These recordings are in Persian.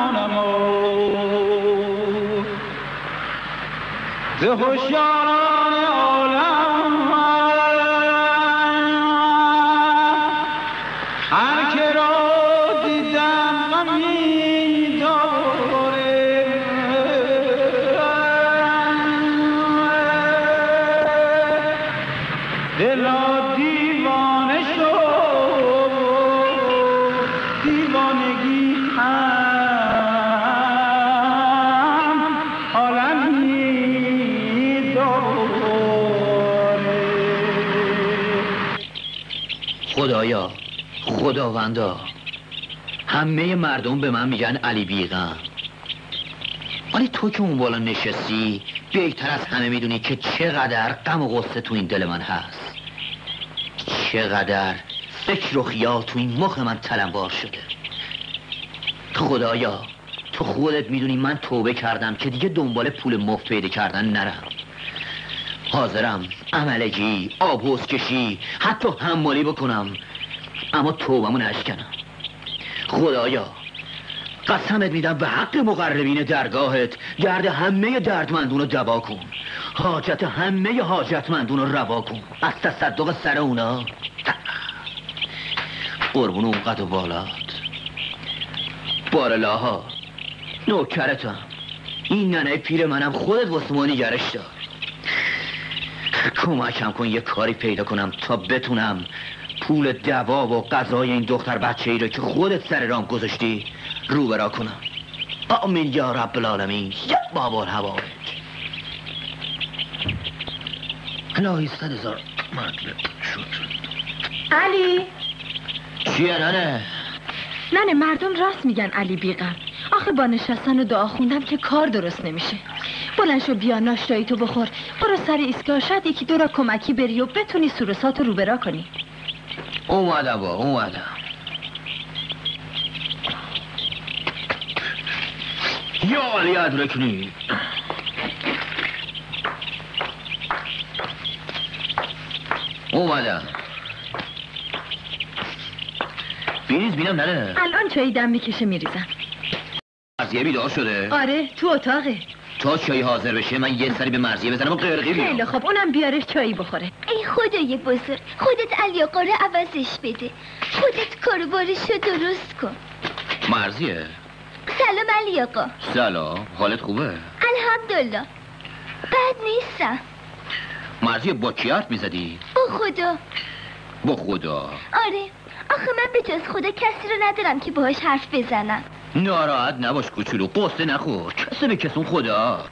mon amour. The Husharan Olam Har ke ro didam ghami dore dil خدایا، خداوندا، همه مردم به من میگن علی بی غم، ولی تو که اون بالا نشستی بهتر از همه میدونی که چقدر غم و غصه تو این دل من هست، چقدر فکر و خیال تو این مخ من تلمبار شده. خدایا، تو خودت میدونی من توبه کردم که دیگه دنبال پول مفت پیدا کردن نرم. حاضرم عملگی، آبوز کشی، حتی حمالی بکنم، اما توبمو نشکنم. خدایا، قسمت میدم به حق مقربین درگاهت، درد همه دردمندون رو دوا کن، حاجت همه حاجتمندون رو روا کن، از تصدق سر اونا قربون اون قد و بالات. بارالها نوکرتم، این ننه پیر منم، خودت واسه ما نگرش دار، کمکم کن یه کاری پیدا کنم تا بتونم پول دوا و غذای این دختر بچه ای رو که خودت سر رام گذاشتی روبرا کنم. آمین یا رب العالمین یا بابا الهوائج. الهی صد هزار مطلب شد. علی چیه ننه؟ ننه مردم راست میگن علی بی غم، آخه با نشستن و دعا خوندم که کار درست نمیشه. بلند شو بیا ناشتایی تو بخور، برو سر ایستگاه، شاید یکی دو را کمکی بری و بتونی سورساتو روبرا کنی. اومدم با اومدم. یا علی ادرکنی. اومدم. بریز بینم ننه. الان چایی دم میکشه میریزم. مرضیه بیدار شده؟ آره تو اتاقه. تا چایی حاضر بشه من یه سری به مرضیه بزنم و قرقی بیام. خیلی خب اونم بیارش چایی بخوره. ای خدای بزرگ، خودت علی آقا رو عوضش بده، خودت کاروبارش رو درست کن. مرضیه سلام علی آقا. سلام، حالت خوبه؟ الحمدلله، بد نیستم. مرضیه با کی حرف میزدی؟ با خدا. با خدا؟ آره، آخه من به جز خدا کسی رو ندارم که باهاش حرف بزنم. ناراحت نباش کوچولو، قصه نخور، کسی به کسون خدا.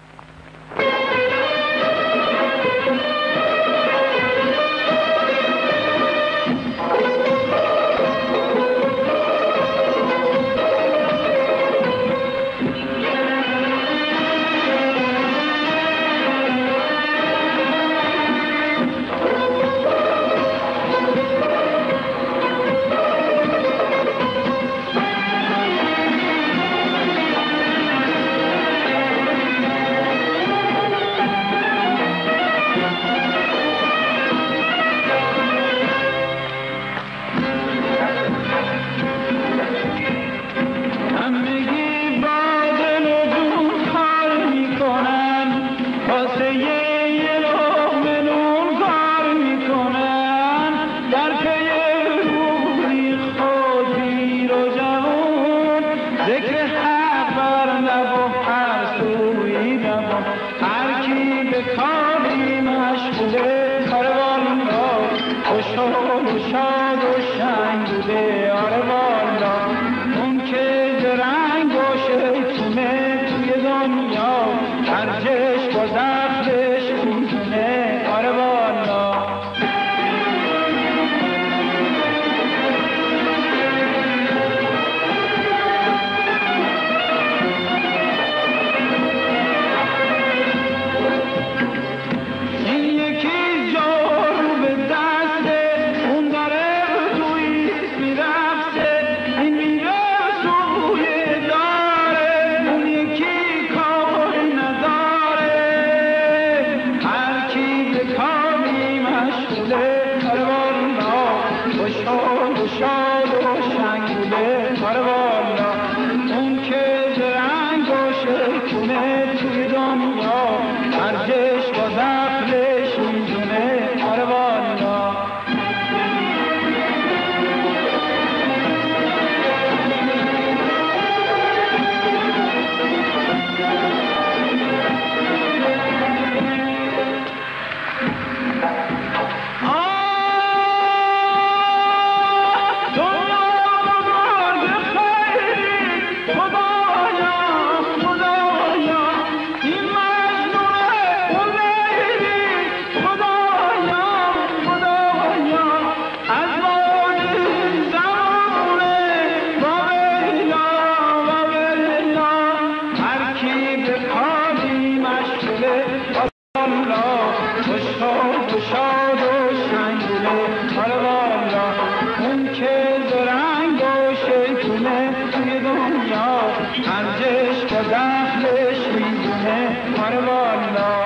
پنجش با دخلش میزونه ماره والا.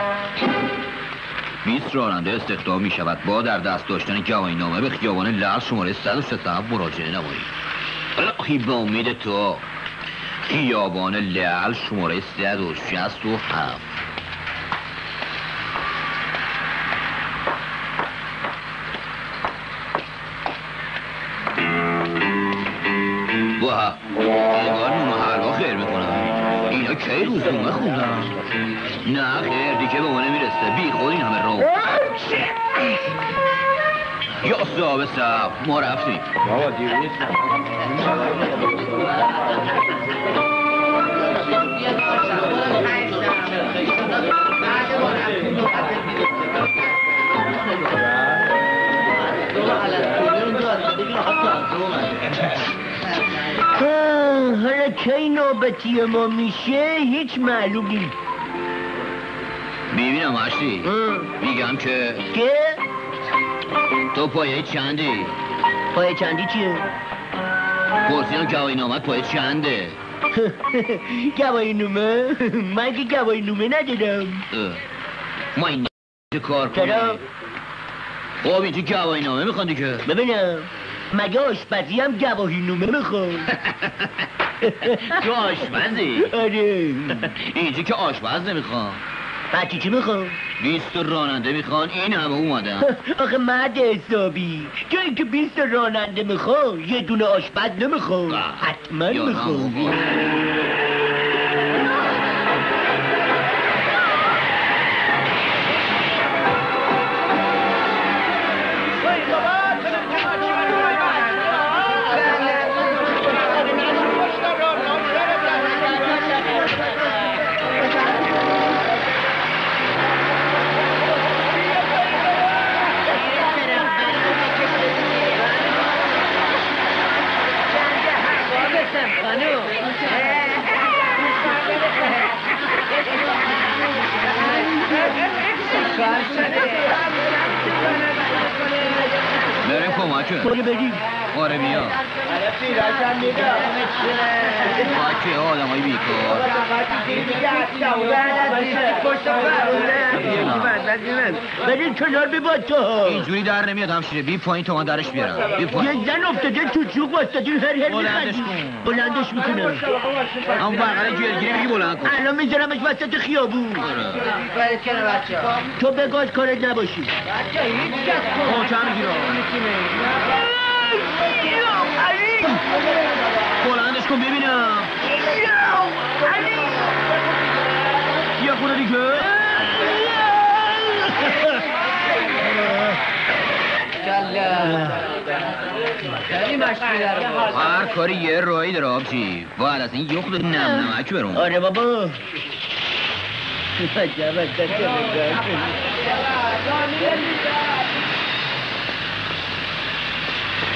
20 راننده استخدام می شود با در دست داشتن گواهی نامه به خیابان لعل شماره 137 مراجعه نمایید. راهی به امید تو خیابان لعل شماره 167. واه انگار نوم حلوا خیر میکنم. اینا کی روزنامه خوندن؟ نه خیر دیگه به من میرسه. بی خود این همه رو یا صاحب صاحب ما رفتیم بابا دیر نیست. حالا کی نوبتی ما میشه هیچ معلوم نیست. ببینم عشقی میگم که تو پایه چندی؟ پایه چندی چیه؟ پرسیدم گواهی نامت پایه چنده؟ گواهی نامه؟ من که گواهی نامه ندادم. ما این کار کنیم. خب اینجا گواهی نامه میخوان دیگه. ببینم مگه آشپزی هم گواهی نامه میخوان؟ تو آشپزی؟ آره. اینجا که آشپز نمیخوان. بعد چی میخوان؟ 20 راننده میخوان این همه اومدن. آخه مرد حسابی تو اینکه 20 راننده میخوان یه دونه آشپز نمیخوان. حتما میخوان. بریم کمکه بریم بگیم آره بیا باکه آدم های بیکار بریم کنار بباد تا اینجوری در نمیاد همشیره بی پایین تا من درش بیارم. یه زن افتاده تو چوک باستادین هر بلندش کن بلندش میکنم اما برقره گیرگیری بگی بلند کن الان میذارمش وسط خیابون تو بگاز کارت نباشی بچه هیچ کس کن محکم گیرم بلندش کن ببینم یه خونه دیگه هر کاری یه رایی داره آبجی باید از این یخت نمک برون. آره بابا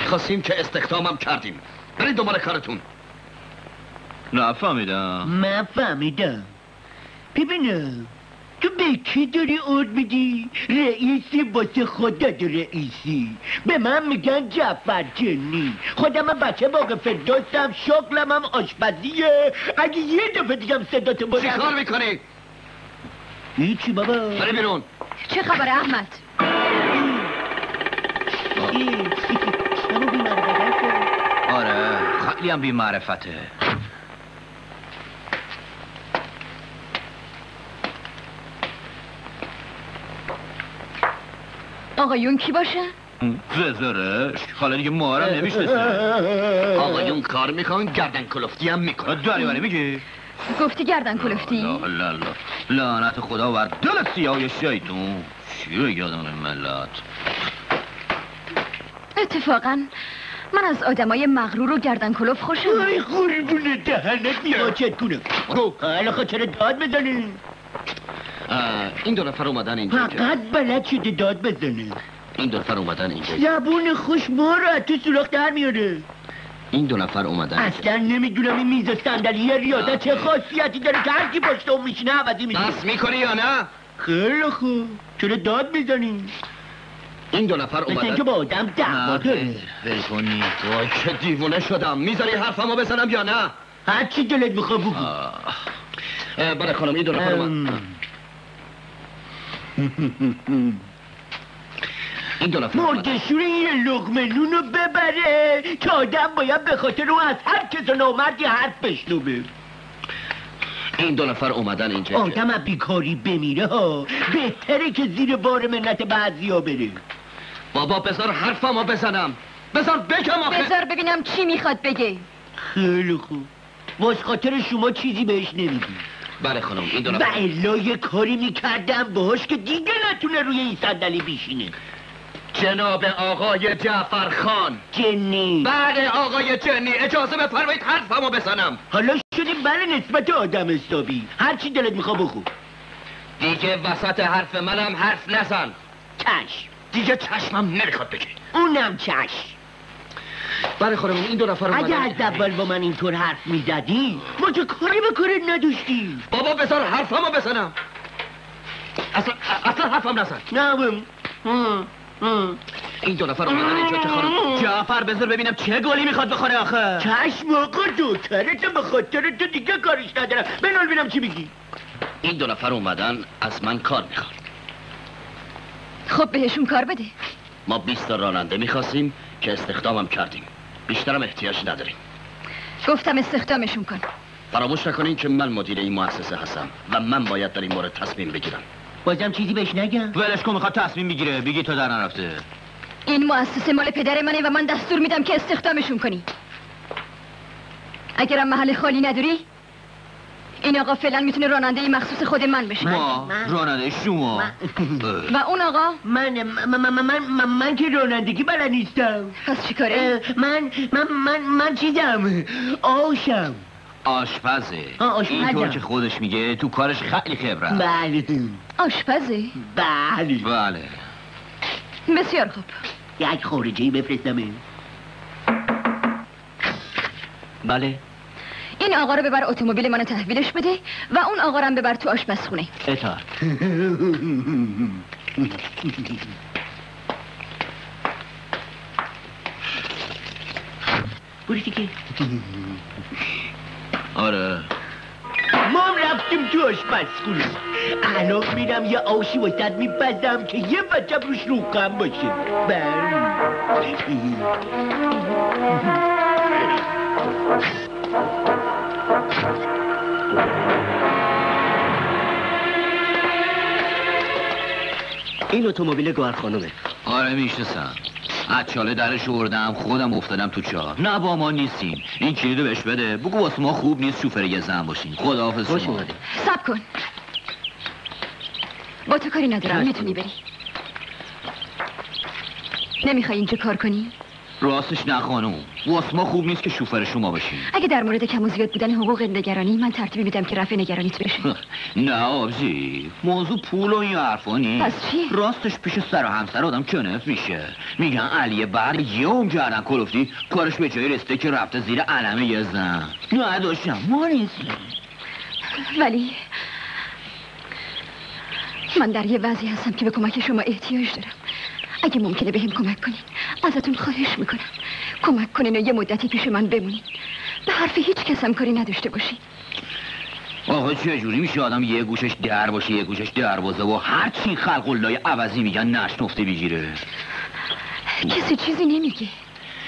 خواستیم که استخدامم کردیم. برید دوباره کارتون. نفهمیدم. ببینم تو به کی داری عود میدی؟ رئیسی واسه خودت رئیسی. به من میگن جعفر جنی. خودم بچه باغ فردوسم، شغلم هم آشپزیه. اگه یه دفعه دیگه صدات بلند چی کار میکنی؟ هیچی بابا. برو بیرون. چه خبره احمد؟ آره خیلی هم بی معرفته. آقایون کی باشه؟ زرزرش حالا دیگه ما را نمیشناسه. آقایون کار میکنن گردن کلفتی هم میکنن. داری میگی؟ گفتی گردن کلفتی؟ لا لعنت خدا بر دل سیاه شیطون. چی رو یادم ملت؟ اتفاقا من از آدمای مغرور و گردن کلوف خوشم. ای قربونه دهنت بیا چت کنم. رو حالا خاطر داد بزنه. این دو نفر اومدن اینجا. فقط بلد شده داد بزنه. این دو نفر اومدن اینجا. زبون خوش ما رو تو سوراخ در میاره. این دو نفر اومدن. اصلا نمیدونم این میز و صندلی ریاضت چه خاصیتی داره که هر کی پشت اون میشینه عوضی میشه. بس میکنی یا نه؟ خیلی خوب. چرا داد میزنی؟ این دو نفر اومدن مثل اینکه با آدم دعوا داره. بگونی وای که دیوونه شدم. میذاری حرفمو بزنم یا نه؟ هر چی دلت بخواه بگو. برای خانم این دونه فرمان این دونه فرمان مردشور این لقمه نونو ببره که آدم باید به خاطر اون از هر کس نامردی حرف بشنوه. این دو نفر اومدن اینجا آدم از بیکاری بمیره ها، بهتره که زیر بار منت بعضیا بره. بابا بذار حرفمو بزنم، بذار بگم آخه، بذار ببینم چی میخواد بگه. خیلی خوب، واس خاطر شما چیزی بهش نمیدی. بله خانم این دو نفر بلا یه کاری میکردم باهاش که دیگه نتونه روی این صندلی بیشینه. جناب آقای جعفر خان جنی. بله آقای جنی، اجازه بفرمایید حرفمو بزنم. حالا شدیم بله نسبت آدم حسابی، هرچی دلت میخواه بخو. دیگه وسط حرف منم حرف نزن. چشم. دیگه چشمم نمیخواد بگی. اونم چشم. برای خودمون این دو نفر اگه از اول با من اینطور حرف میزدی ما که کاری به کارت نداشتیم. بابا بذار حرفمو بزنم. اصلا حرفم نزن. نه این دو نفر اومدن اینجا که خانم جعفر بذار ببینم چه گلی میخواد بخوره آخه. چشم آقا دوکرتم، به خاطر تو دیگه کارش ندارم. بنال ببینم چی میگی. این دو نفر اومدن از من کار میخواد. خب بهشون کار بده. ما 20 تا راننده میخواستیم که استخدامم کردیم، بیشترم احتیاج نداریم. گفتم استخدامشون کن. فراموش نکنین که من مدیر این مؤسسه هستم و من باید در این مورد تصمیم بگیرم. بازم چیزی بهش نگم؟ ولش کن، میخواد تصمیم میگیره، بگی تو در نرفته. این مؤسسه مال پدر منه و من دستور میدم که استخدامشون کنی. اگرم محل خالی نداری این آقا فعلا میتونه راننده مخصوص خود من بشه. من راننده شما و اون آقا من که رانندگی بلد نیستم. پس چیکاره؟ من چیزم آشم. آشپزه. اینطور که خودش میگه تو کارش خیلی خبره. بله آشپزه. بله بسیار خوب، یک خارجی بفرستم. بله این آقا رو ببر اتومبیل منو تحویلش بده و اون آقا رو هم ببر تو آشپزخونه. اطاعت. برو دیگه. آره ما رفتیم تو آشپزخونه. الان میرم یه آشی وسط میپزم که یه وجب روش روغن باشه. این اتومبیل گوهر خانومه. آره میشناسم، اچاله درش آوردم، خودم افتادم تو چاه. نه با ما نیستیم. این کلیدو بهش بده، بگو واسه ما خوب نیست شوفری زن باشین. خداحافظ شما. صبر کن، با تو کاری ندارم، میتونی بری. نمیخوای اینجا کار کنی؟ راستش نه خانم، واسه ما خوب نیست که شوفر شما باشین. اگه در مورد کم و زیاد بودن حقوق نگرانی، من ترتیبی میدم که رفع نگرانیت بشه. نه آبجی، موضوع پول و این حرفا نیست. پس چیه؟ راستش پیش سر و همسر آدم کنف میشه. میگن علی بر یه عمر گردن کلفتی، کارش به جایی رسیده که رفته زیر علمه یه زن. نه داشتم ما نیستیم. ولی من در یه وضعی هستم که به کمک شما احتیاج دارم. اگه ممکنه بهم کمک کنین ازتون خواهش میکنم، کمک کنین و یه مدتی پیش من بمونین. به حرف هیچ کسم کاری نداشته باشین. آقا چجوری میشه آدم یه گوشش در باشه یه گوشش دروازه و هرچی خلق الله عوضی میگن نشنفته بگیره؟ کسی چیزی نمیگه.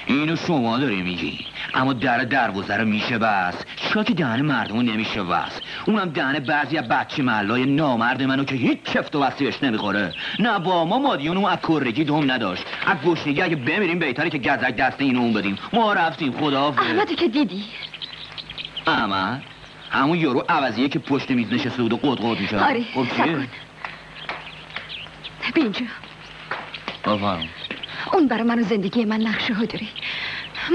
اینو شما داری میگی، اما در دروازه رو میشه بست. چرا که دهن مردمو نمیشه بست، اونم دهن بعضی از بچه ملای نامرد منو که هیچ چفت و بستی بهش نمیخوره. نه با ما مادیونمو از کرگی دوم نداشت، از گشنگی اگه بمیریم بهتره که گزک دست اینو اون بدیم. ما رفتیم. خداحافظ. احمدو که دیدی؟ احمد همون یارو عوضیه که پشت میز نشسته بود و قدقد میکرد. آره خب اون برای من و زندگی من نقشه ها داره.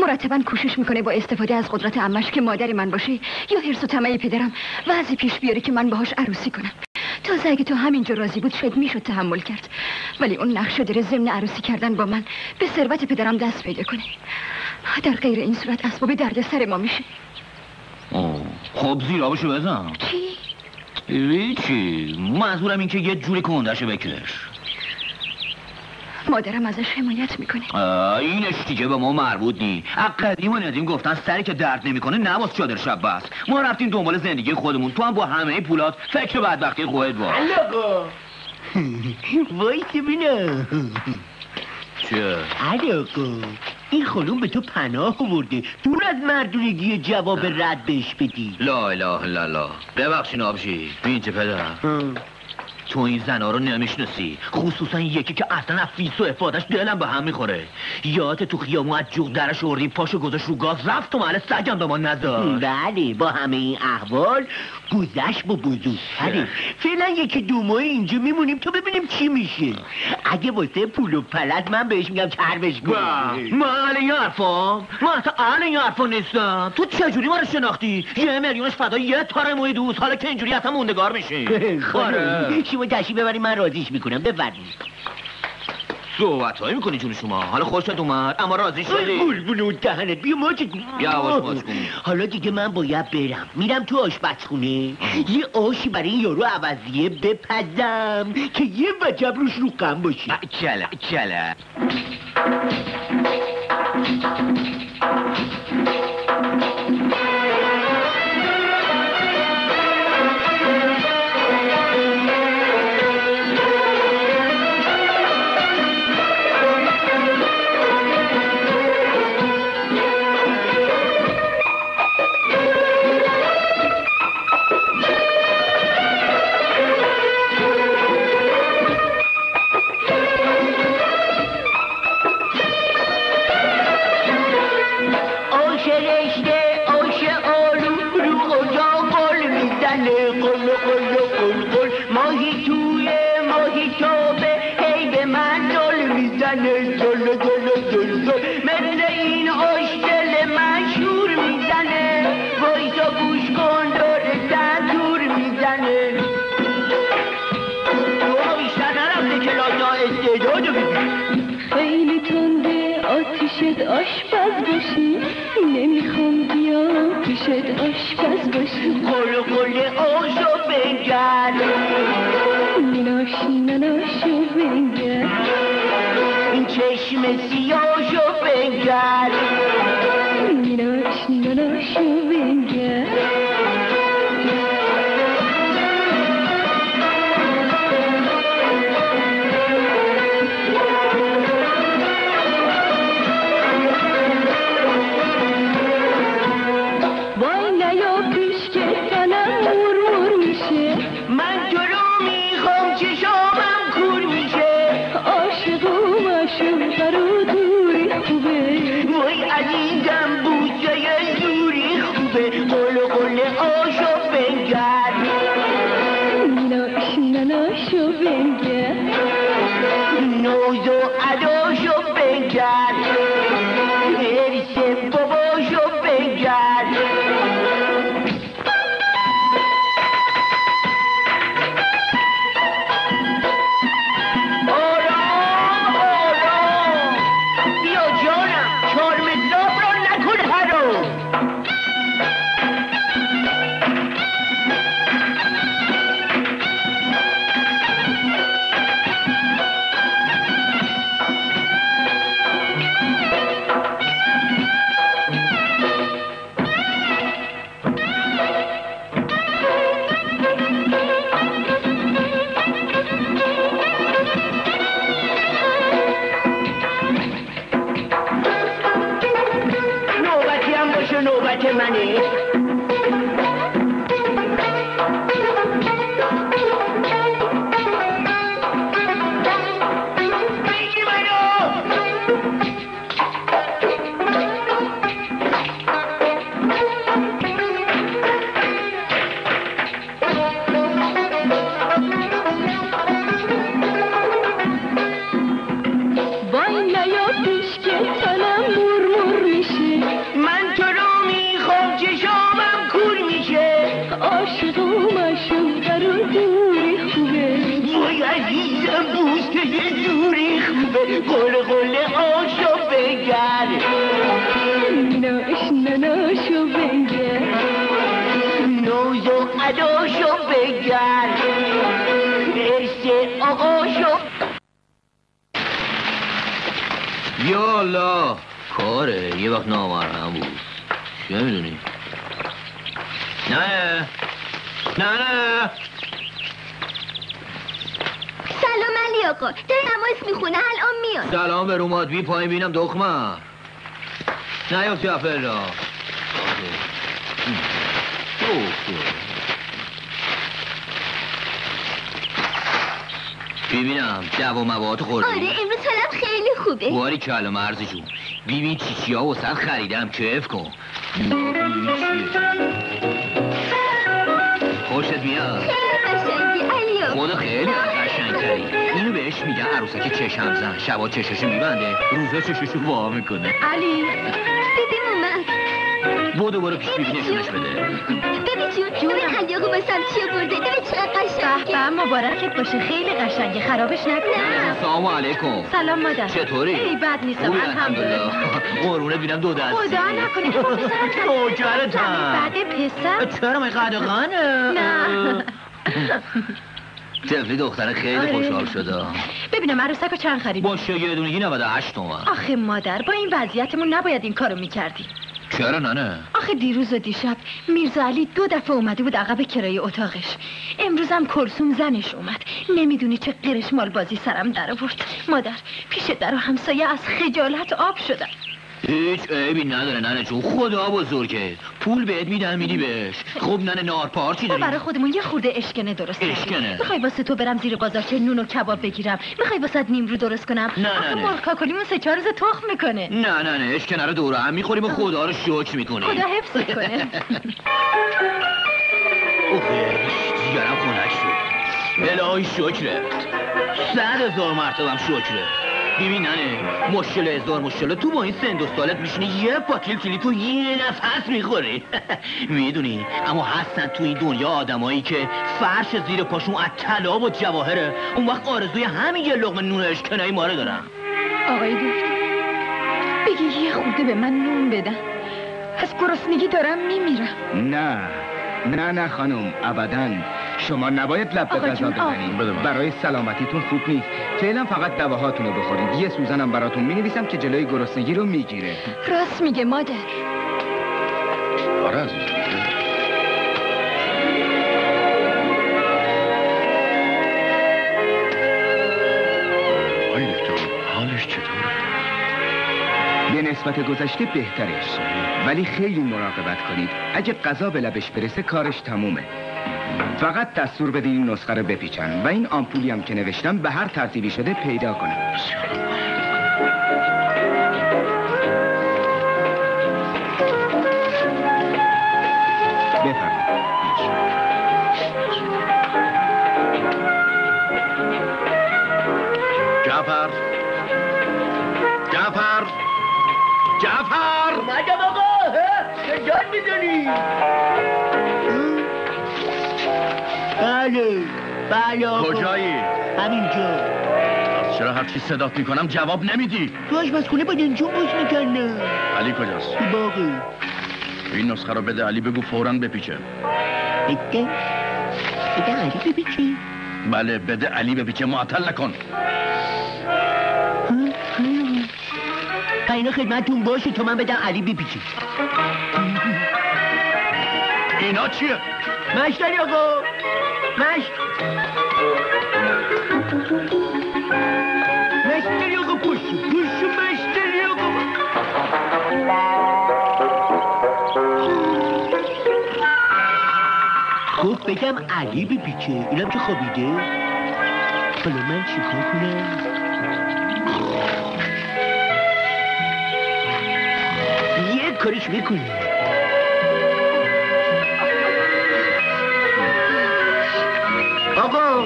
مرتبا کوشش میکنه با استفاده از قدرت عمش که مادر من باشه یا حرص و طمع پدرم وضعی پیش بیاره که من باهاش عروسی کنم. تازه اگه تو همینجا راضی بود شاید میشد تحمل کرد، ولی اون نقشه داره ضمن عروسی کردن با من به ثروت پدرم دست پیدا کنه. در غیر این صورت اسباب دردسر ما میشه. خب زیرابشو بزن. چی؟ منظورم این که یه جوری کندشو بکش. مادرم ازش حمایت میکنه. اینش دیگه به ما مربوط نی. قدیم و ندیم گفتن سری که درد نمیکنه نواس چادر شب بست. ما رفتیم دنبال زندگی خودمون، تو هم با همه پولات فکر بدبختی خودت باش. علاقا وای که بینم چه؟ علاقا این خانوم به تو پناه آورده، دور از مردونگی جواب رد بهش بدی. لا اله الا الله. ببخشین آبجی، ببین چه پدرم تو این زنها رو نمیشناسی، خصوصا یکی که اصلا افیس و افادش دلم به هم میخوره. یادت تو خیامو از جوغ درش آوردیم، پاشو گذاشت رو گاز رفت تو محل سگم به ما نذاشت. بله با همه این احوال گذشت با بزرگ. فعلا یکی دو ماه اینجا میمونیم تا ببینیم چی میشه. اگه واسه پول و پلت من بهش میگم چربش کن. من اهل این حرفام؟ من اصلا اهل این حرفا نیستم. تو چجوری ما رو شناختی؟ 1 میلیونش فدای یه تار موی دوست، حالا که اینجوری اصلا موندگار میشی. شما تشریف ببرید من راضیش میکنم. بفرمایید. صحبت هایی میکنی جون شما، حالا خوشت اومد اما راضی شدی؟ قربونه اون دهنت، بیا ماچت. یواش باش کن. حالا دیگه من باید برم، میرم تو آشپزخونه یه آشی برای این یارو عوضیه بپزم که یه وجب روش رو غم باشه. چلا چلا آشپز باشی، نمیخوام بیا پیشت آشپز باشی. قل قل آشو بنگر، ناشی ناشو بنگر، این چشم سیاشو بنگر، ناشی ناشو بنگر. یالا کاره یه وقت نامرهم بود. چه میدونی؟ نه نه نه. سلام علی آقا، داری نماز میخونه الان میاد. سلام به رومات بی پایین بینم دخمه. نه یا سیافر را ببینم دو و مواد خورده. آره امروز حالم خیلی خوبه. باری کلا مرزی جون ببین چیچی ها وسط خریدم کیف کن. خوشت میاد؟ خیلی قشنگی علی آقا. خدا خیلی قشنگ کردی. اینو بهش میگن عروسک چشم زن. شبا چششو میبنده روزا چششو وا میکنه. علی ببین اومد. بودو برو پیش بیبی نشونش بده. ببین علیاقو بسم چیه برده، ببین چقدر قشنگه. به هم مبارکت باشه، خیلی قشنگه، خرابش نکنه. سلام علیکم. سلام مادر، چطوری؟ ای بد نیستم الحمدلله. قرونه بینم دو دستی. خدا نکنه که با پسرم توجرتم. بعد پسر چرا من قدقانه؟ نه تفلی دختره خیلی خوشحال شده. ببینم عروسکو چند خرید؟ باشه یه دونه 98 تومن. آخه مادر با این وضعیتمون نباید این کارو میکردی. چرا ننه؟ آخه دیروز و دیشب میرزا علی دو دفعه اومده بود عقب کرایه اتاقش. امروز هم کلثوم زنش اومد. نمیدونی چه قرش مال بازی سرم در آورد. مادر پیش در و همسایه از خجالت آب شدن. هیچ عیبی نداره ننه جون، خدا بزرگه. پول بهت میدم میدی بهش. خب ننه نهار پارتی داریم. ما برای خودمون یه خورده اشکنه درست کنیم. اشکنه؟ میخوای واسه تو برم زیر بازارچه نون و کباب بگیرم؟ میخوای واسه نیمرو درست کنم؟ نه نه. مرغ کاکلیمون 3-4 روز تخم میکنه. نه اشکنه رو دور هم میخوریم و خدا رو شکر میکنیم. خدا حفظ کنه. اوه دیگرم خنک شد. الهی شکره. 100,000 مرتبه شکره. ببین ننه مشکل هزار مشکل تو با این سند و سالت میشینی یه پاکل کلی تو یه نفس میخوری. میدونی اما هستن تو این دنیا آدمایی که فرش زیر پاشون از طلا و جواهره، اون وقت آرزوی همین یه لقمه نون اشکنایی ما رو دارن. آقای دکتر بگی یه خورده به من نون بدن، از گرسنگی دارم میمیرم. نه خانم ابداً، شما نباید لب به غذا بزنید. برای سلامتیتون خوب نیست. فعلا فقط دواهاتونو بخورید. یه سوزنم براتون می‌نویسم که جلوی گرسنگی رو میگیره. راست میگه مادر. آره عزیزم. آی دکتر حالش چطوره؟ به نسبت گذشته بهترش، ولی خیلی مراقبت کنید. اگه غذا به لبش برسه کارش تمومه. فقط دستور بدین این نسخه رو بپیچن و این آمپولی هم که نوشتم به هر ترتیبی شده پیدا کنم. بفرمایید. جعفر مادم آقا کجا میدونی؟ بله آقا. کجایی؟ همینجا. چرا هرچی صدات میکنم جواب نمیدی؟ تو آشپزخونه با دنجون باز میکنم. علی کجاست؟ تو باقی. این نسخه رو بده علی، بگو فوراً بپیچه. بده علی بپیچه؟ بله بده علی بپیچه، معطل نکن. اینا خدمتون باشه تو من بدم علی بپیچه. اینا چیه؟ مشتری آقا. مشتری آقا پوشو مشتری آقا. خب بگم علی بپیچه، اینم که خوابیده. حالا من چیکار کنم؟ یه کاریش میکنیم. آقا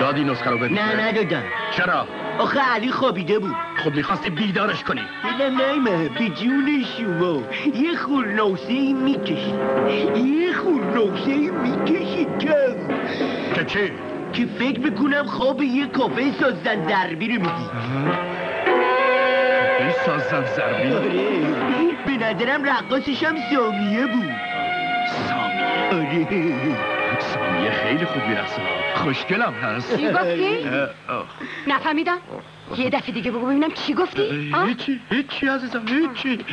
دادی نسخه رو ببینه؟ نه دادم. چرا؟ آخه علی خوابیده بود. خب میخواستی بیدارش کنی. دلم نایمه به جون شما. یه خورنوسه میکشی کم که چی؟ که فکر میکنم خواب یه کافه سازن ضربی رو میدی. کافه سازن ضربی؟ آره به نظرم رقاصشم سامیه بود. سامیه خیلی خوب میرقصه، خوشگلم هست. چی گفتی؟ نفهمیدم. یه دفعه دیگه بگو ببینم چی گفتی؟ هیچی عزیزم، هیچی.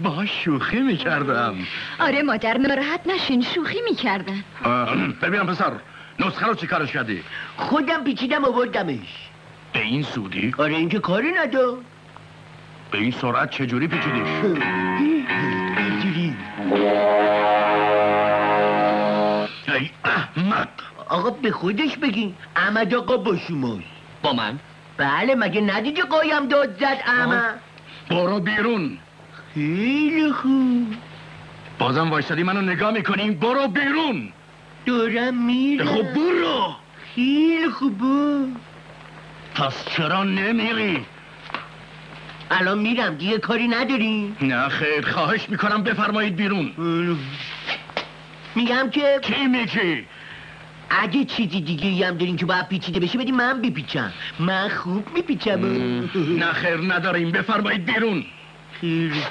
باهاش شوخی میکردم. آره مادر، ناراحت نشین، شوخی میکردم. ببینم پسر، نسخه رو چی کارش کردی؟ خودم پیچیدم آوردمش. به این سودی؟ آره اینکه کاری ندار. به این سرعت چجوری پیچیدیش؟ اینجوری. ای احمق! آقا به خودش بگین، احمد آقا با شماست. با من؟ بله، مگه ندیدی قایم داد زد احمد؟ برو بیرون. خیلی خوب. بازم وایسادی منو نگاه میکنی؟ برو بیرون. دارم میرم. خب برو. خیلی خوبه. پس چرا نمیری؟ الان میرم، دیگه کاری نداری؟ نه خیر، خواهش میکنم بفرمایید بیرون. میگم که کی میگی؟ اگه چیزی دیگه هم دارین که باید پیچیده بشه بدین من بپیچم. من خوب میپیچم. نه خیر نداریم، بفرمایید بیرون. خیلی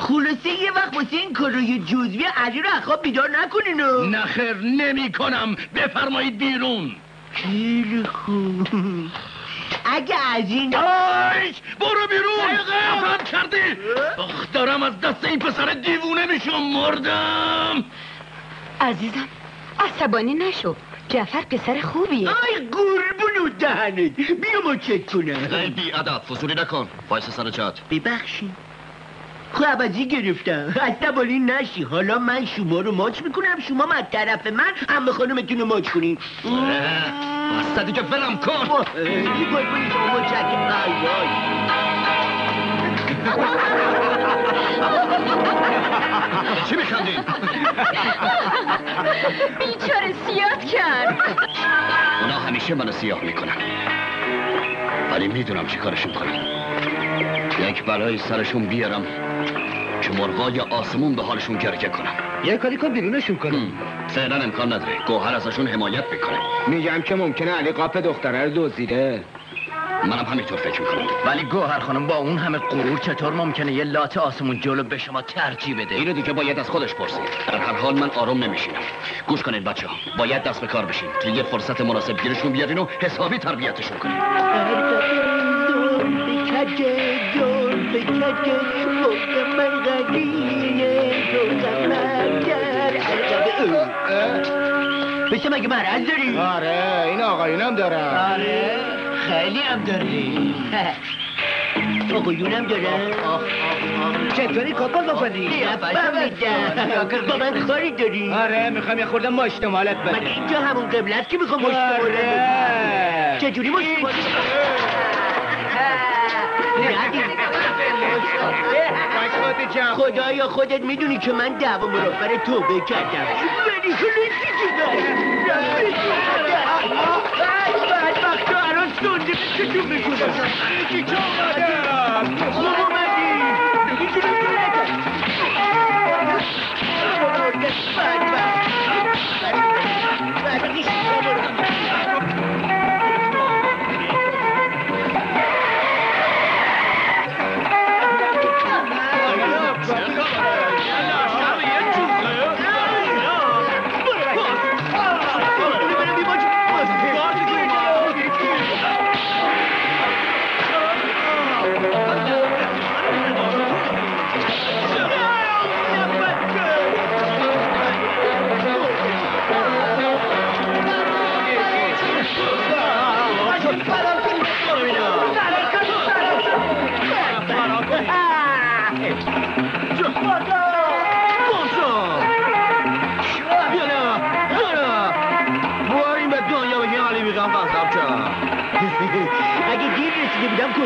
خلاصه یه وقت واسه این کارای جزوی علی رو اخواب بیدار نکنین. نه خیر نمی کنم، بفرمایید بیرون. خیلی خوب. اگه از این برو بیرون. افراد کردی. دارم از دست این پسر دیوونه میشم. مردم عزیزم، عصبانی نشو، جعفر پسر خوبیه. آی قربونو دهنت، بیا ما چک کنم. ای بی ادب، فضولی نکن، وایسا سر جات. ببخشی خب ازی گرفتم، عصبانی نشی. حالا من شما رو ماچ میکنم، شما از طرف من عمه خانومتون رو ماچ کنین. بسته دیگه، ولم کن. قربونی شما مچک. آی چی میخندین؟ بیچاره سیاه کرد. اونا همیشه منو سیاه میکنن، ولی میدونم چی کارشون کنم. یک بلای سرشون بیارم که مرغای آسمون به حالشون کرکه کنم. یه کاری کن بیرونشون کنم. فعلا امکان نداره، گوهر ازشون حمایت میکنه. میگم که ممکنه علی قاپ دختره رو دزدیده. منم همینطور فکر میکنم. ولی گوهر خانم با اون همه غرور چطور ممکنه یه لات آسمون جلو به شما ترجیح بده؟ اینو دیگه باید از خودش پرسید. در هر حال من آروم نمیشینم. گوش کنید بچه‌ها، باید دست به کار بشین. تو یه فرصت مناسب گیرشون بیارین و حسابی تربیتشون کنین. بشه مگه مرض داری؟ آره، این آقایونم دارن. آره خیلی هم داری. آقایونم دارن. چطوری کاکا بکنی؟ با من کاری داری؟ آره میخوام یه خورده ماشتمالت بده. مگه اینجا همون قبلت که میخوام ماشتمالت بده؟ چجوری ماشتمالت خدایا خودت میدونی که من دعوا مرافر توبه کردم. ولی خلوصی که بعد وقتا عراض دونده به چون میکنم یکی که آمدم خوب اومدی نگی جنوی نکن بعد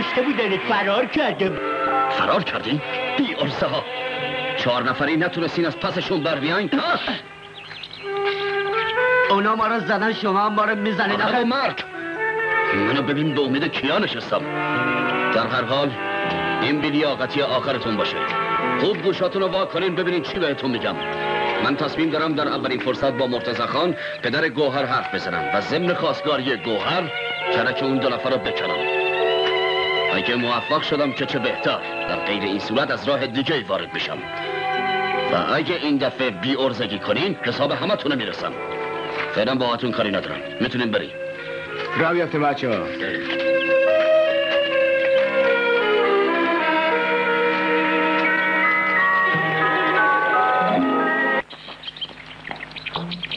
کشته بودنت. فرار کردم. فرار کردین؟ بی ارسه ها، 4 نفری نتونستین از پسشون بر بیاین. اونا ما رو زدن، شما ما رو میزنید. آخه مرد منو ببین به امید کیا نشستم. در هر حال این بی لیاقتی آخرتون باشه. خوب گوشاتون رو وا کنین ببینین چی بهتون میگم. من تصمیم دارم در اولین فرصت با مرتضی خان پدر گوهر حرف بزنم و ضمن خواستگاری گوهر کرک اون 2 نفر رو بکنم. اگه موفق شدم که چه بهتر، در غیر این صورت از راه دیگه وارد بشم. و اگه این دفعه بی ارزگی کنین حساب همه تونه میرسم. فعلا با هاتون کاری ندارم، میتونین بریم. Zdravý jste, Váčo.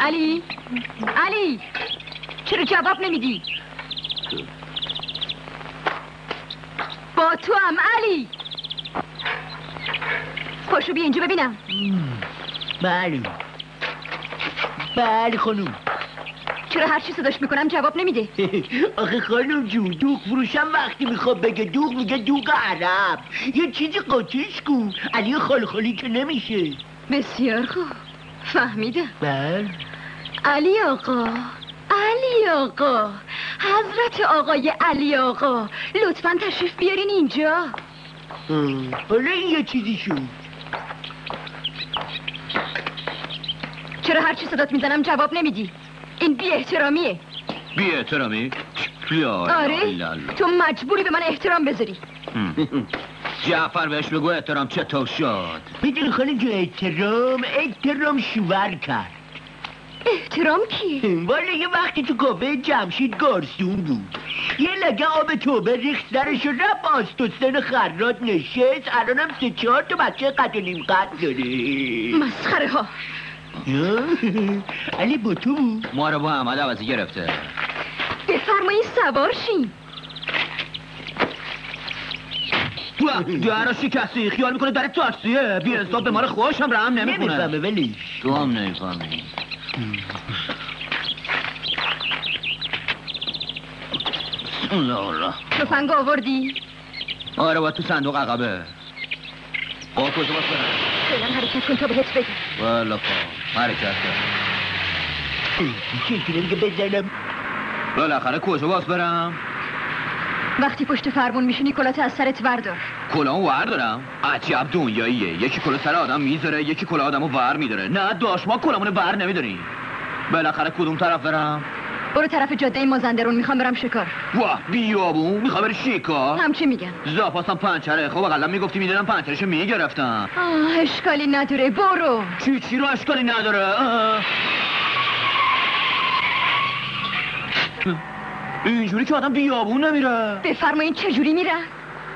علی، علی، چرا جواب نمیدی؟ با تو هم علی. پاشو بیا اینجا ببینم. بله بله خانوم. چرا هر چی صداش میکنم جواب نمیده؟ آخه خانوم جو دوغ فروشم وقتی میخواد بگه دوغ میگه دوغ عرب، یه چیزی قاطیش کن. علی خالخالی که نمیشه. بسیار خوب فهمیدم. بله علی آقا، علی آقا، حضرت آقای علی آقا، لطفاً تشریف بیارین اینجا. حالا این یه چیزی شد. چرا هرچی صدات میزنم جواب نمیدی؟ این بی احترامیه. بی احترامی؟ آره، تو مجبوری به من احترام بذاری. جعفر بهش بگو احترام چطور شد. میدونی خانم جو احترام شوور کرد. احترام کی؟ والا یه وقتی تو کافه جمشید گارسون بود، یه لگه آب توبه ریخت سرش و رفت آستوستن خرات نشست. الانم 3-4 تا بچه قد و نیم قد داره. مسخره ها. علی با تو بود؟ ما رو با احمد عوضی گرفته. بفرمایید سوار شین. دره شکستی، خیال میکنه دره تاکسیه. بی حساب به ما رو خوش هم رحم نمیکنه. نمیفهمه ولی تو هم نمیفهمی. تفنگ آوردی؟ آره با تو صندوق عقبه. با کجا باز برم؟ خیلیم حرکت کن تا بهت بگم. والا پا حرکت کن. چیزی نمیگه بزنم. بالاخره کجا باز برم؟ وقتی پشت فرمون میشینی کلات از سرت وردار. کلامو وردارم؟ عجب دنیاییه. یکی کلا سر آدم میذاره، یکی کلا آدمو ور میداره. نه داش ما کلامونو ور نمیداریم. بالاخره کدوم طرف برم؟ برو طرف جاده مازندرون. میخوام برم شکار. واه بیابون میخوام بری شکار؟ همچی میگن. زاپاسم پنچره. خب اقلا میگفتی میدادم پنچرشو میگرفتم. آه اشکالی نداره برو. چی رو اشکالی نداره؟ اینجوری که آدم بیابون نمیره. بفرمایین چجوری میره؟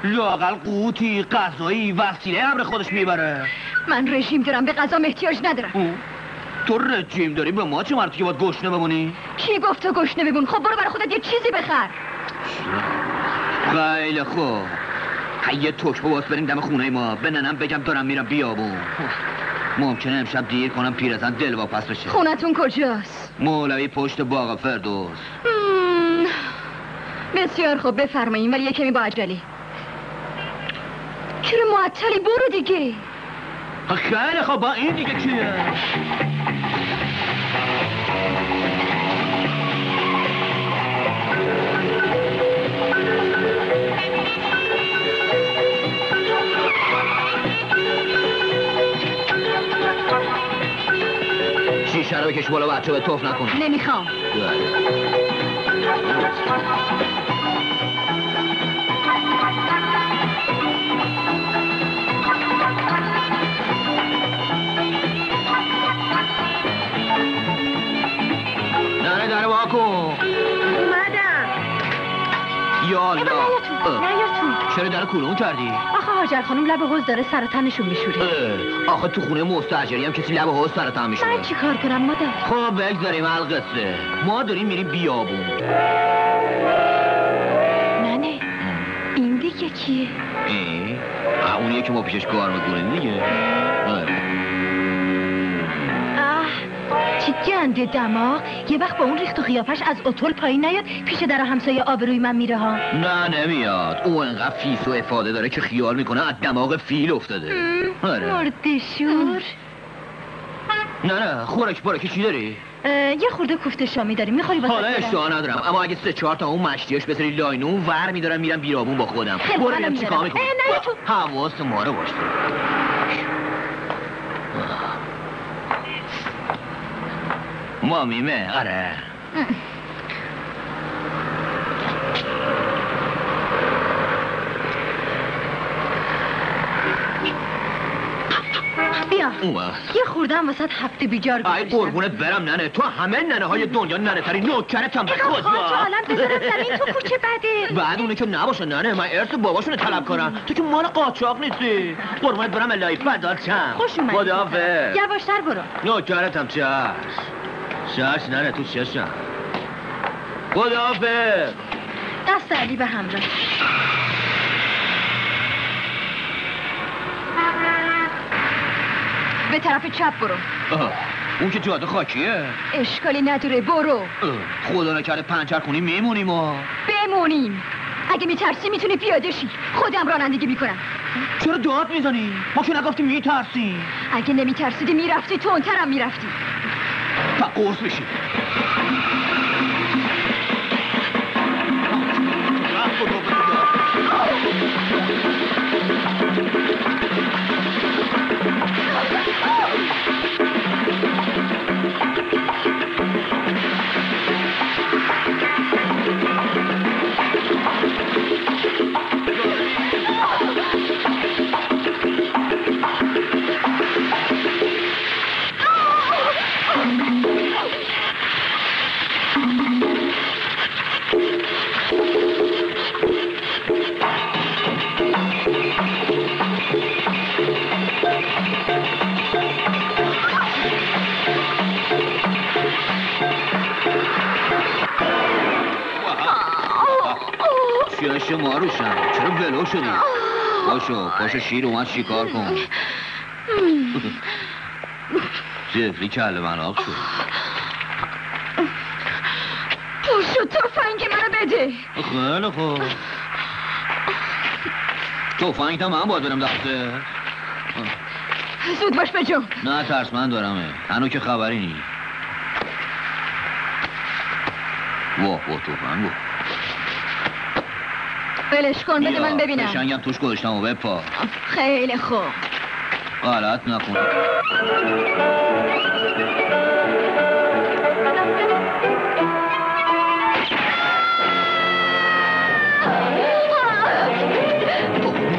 لاقل قوتی غذایی وسیله امر خودش میبره. من رژیم دارم، به غذام احتیاج ندارم. تو رژیم داری، به ما چه مرتی که باید گشنه بمونی؟ کی گفت تو گشنه بمون؟ خب برو برای خودت یه چیزی بخر. خیلی خوب. یه تکبه باز بریم دم خونه ما. به ننم بگم دارم میرم بیابون. ممکنه امشب دیر کنم پیرزن دل واپس بشه. خونتون کجاست؟ مولوی پشت باغ فردوس. بسیار خوب بفرمایید، ولی یه کمی با عجله. چرا معطلی؟ برو دیگه. خیلی خوب با این دیگه کیه؟ شیشه رو بکش بالا بچه، به توف نکن. نمیخوام. داره واکو اومدم. یالا نه چرا در کلون کردی؟ آخه هاجر خانم لب حوض داره سرطانشون میشوره. آخه تو خونه مستاجری هم کسی لب حوض سرطان میشوره. من چی کار کنم مادر؟ خب بگذاریم القصه. ما داریم میریم بیابون. ننه این دیگه کیه؟ اونیه که ما پیشش کار میکنیم دیگه. چی گنده دماغ، یه وقت با اون ریخت و قیافش از اتول پایین نیاد پیش در همسایه آبروی من میره ها. نه نمیاد، او انقدر فیس و افاده داره که خیال میکنه از دماغ فیل افتاده. آره. مردشور. نه خورک بارکی چی داری؟ یه خورده کوفته شامی داریم میخوایی واسه. حالا اشتها ندارم، اما اگه 3-4 تا اون مشتیاش بذاری لاینون ور میدارم میرم بیرابون با خودم. برو ببینم چیکار میکنی. حواس ما رو باش. مامیمه آره. بیا اومد. یه خورده هم وسط هفته بیجار گذاشتم. ای قربونت برم ننه، تو همه ننه های دنیا ننه تری نوکرتم به خدا. خواهد تو عالم بذارم زمین تو کوچه بده. بعد اونه که نباشه ننه، من ارث باباشونه طلب کنم. تو که مال قاچاق نیستی. قربونت برم الهی فداتم. خوش اومدی. خداحافظ. یواشتر برو. نوکرتم چشم. شش ننه تو چشم. خداحافظ. دست علی به همراه. به طرف چپ برو. اون که جاده خاکیه. اشکالی نداره برو. خدا نکرده پنچرخونی میمونیم ما. بمونیم. اگه میترسی میتونی پیاده شی. خودم رانندگی میکنم. چرا داد میزنی؟ ما که نگفتیم میترسی. اگه نمیترسیدی میرفتی، تونترم میرفتی. تا قرص بشی. چه ماروشم؟ چرا بلو شدی؟ پاشو شیر اومد شکار کن. زفری کله من آق شد. پاشو توفنگ منو بده. خیلی خوب. توفنگ تا من باید برم دسته. زود باش بجنب. نه ترس من دارمه. هنو که خبری نی. واه توفنگو. بلش کن بده من ببینم. بشنگم توش گذاشتم و بپا. خیلی خوب. غلط نکن.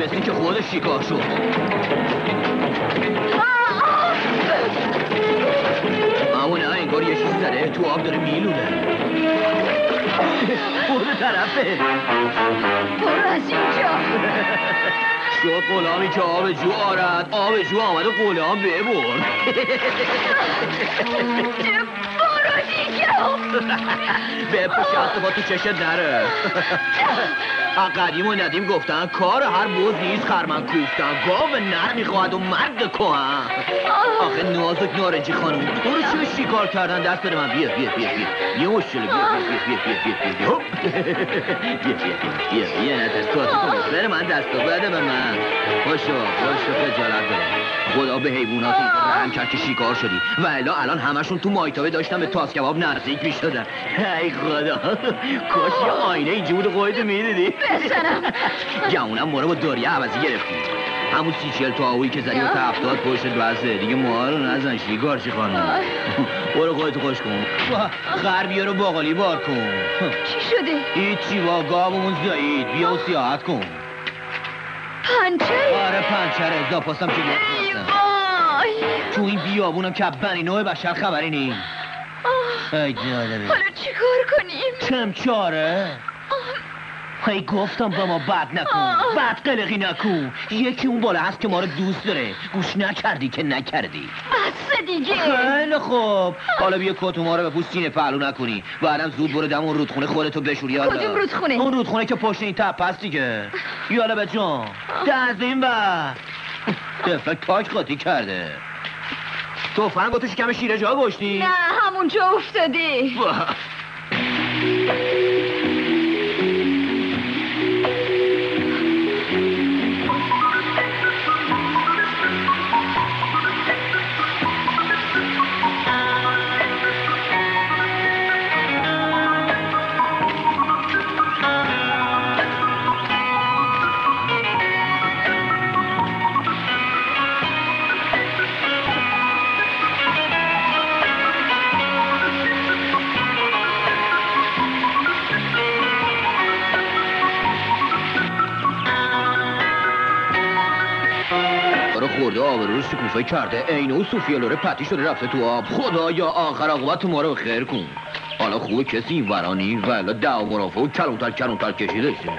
مثل که خودش شکار شد. اما نه انگار یه چیزی داره تو آب داره میلونه. برو طرفه، برو از اینجا. شد غلامی که آب جو آرد، آب جو آمد و غلام ببرد. برو دیگه، بپوش اتفاق تو چشه دره. قدیم و ندیم گفتن کار هر بوز نیست خرمن کوفتن. گاو نر میخواهد و مرد کهن. آخه نازک نارنجی خانم برو چه شکار کردن دست بده من. بیا مشکله. بیا نه دست کار کنم. بره من دست بده به من. باشو خجالت بره. خدا به حیوانات رحم کرد که شکار شدی و الا الان همشون تو مایتابه داشتن به تاس کباب نزدیک میشدن. ای خدا کاش یه آینه اینجا بود خودت میدیدی. بزنم جوونم ما رو با داریه عوضی گرفتی. همون 30 تا آویی که زدی و تا 70 پشت بسته دیگه. موها رو نزن شکارچی خانم. برو خودت خوش کن. خر بیا رو باقالی بار کن. چی شده؟ هیچی با گاومون زایید. بیا و سیاحت کن. پنچره؟ آره پنچره. داپاستم که تو این بیابونم که بنی نوع بشر خبری نیم. ای جالبه حالا چی کار کنیم؟ چمچاره؟ ای گفتم با ما بد نکن، بد قلقی نکن. یکی اون بالا هست که ما رو دوست داره. گوش نکردی که نکردی. بس دیگه. خیلی خوب. حالا بیا کتو ما رو بپوش سینه پهلو نکنی. بعدم زود برو دم اون رودخونه خودتو بشوری. کدوم رودخونه؟ اون رودخونه که پشت این تپه است دیگه. یالا به جان دزدیم و دفعه تاک قاطی کرده. توفنگو تو شکم شیره جا گشتی؟ نه همونجا افتادی. شکوفه کرده، عین او سوفیا لوره پتی شده رفته تو آب. خدا یا آخر عاقبت ما رو خیر کن. حالا خوبه کسی ورانی ولا دعوا مرافع و کلونتر کشیده شه.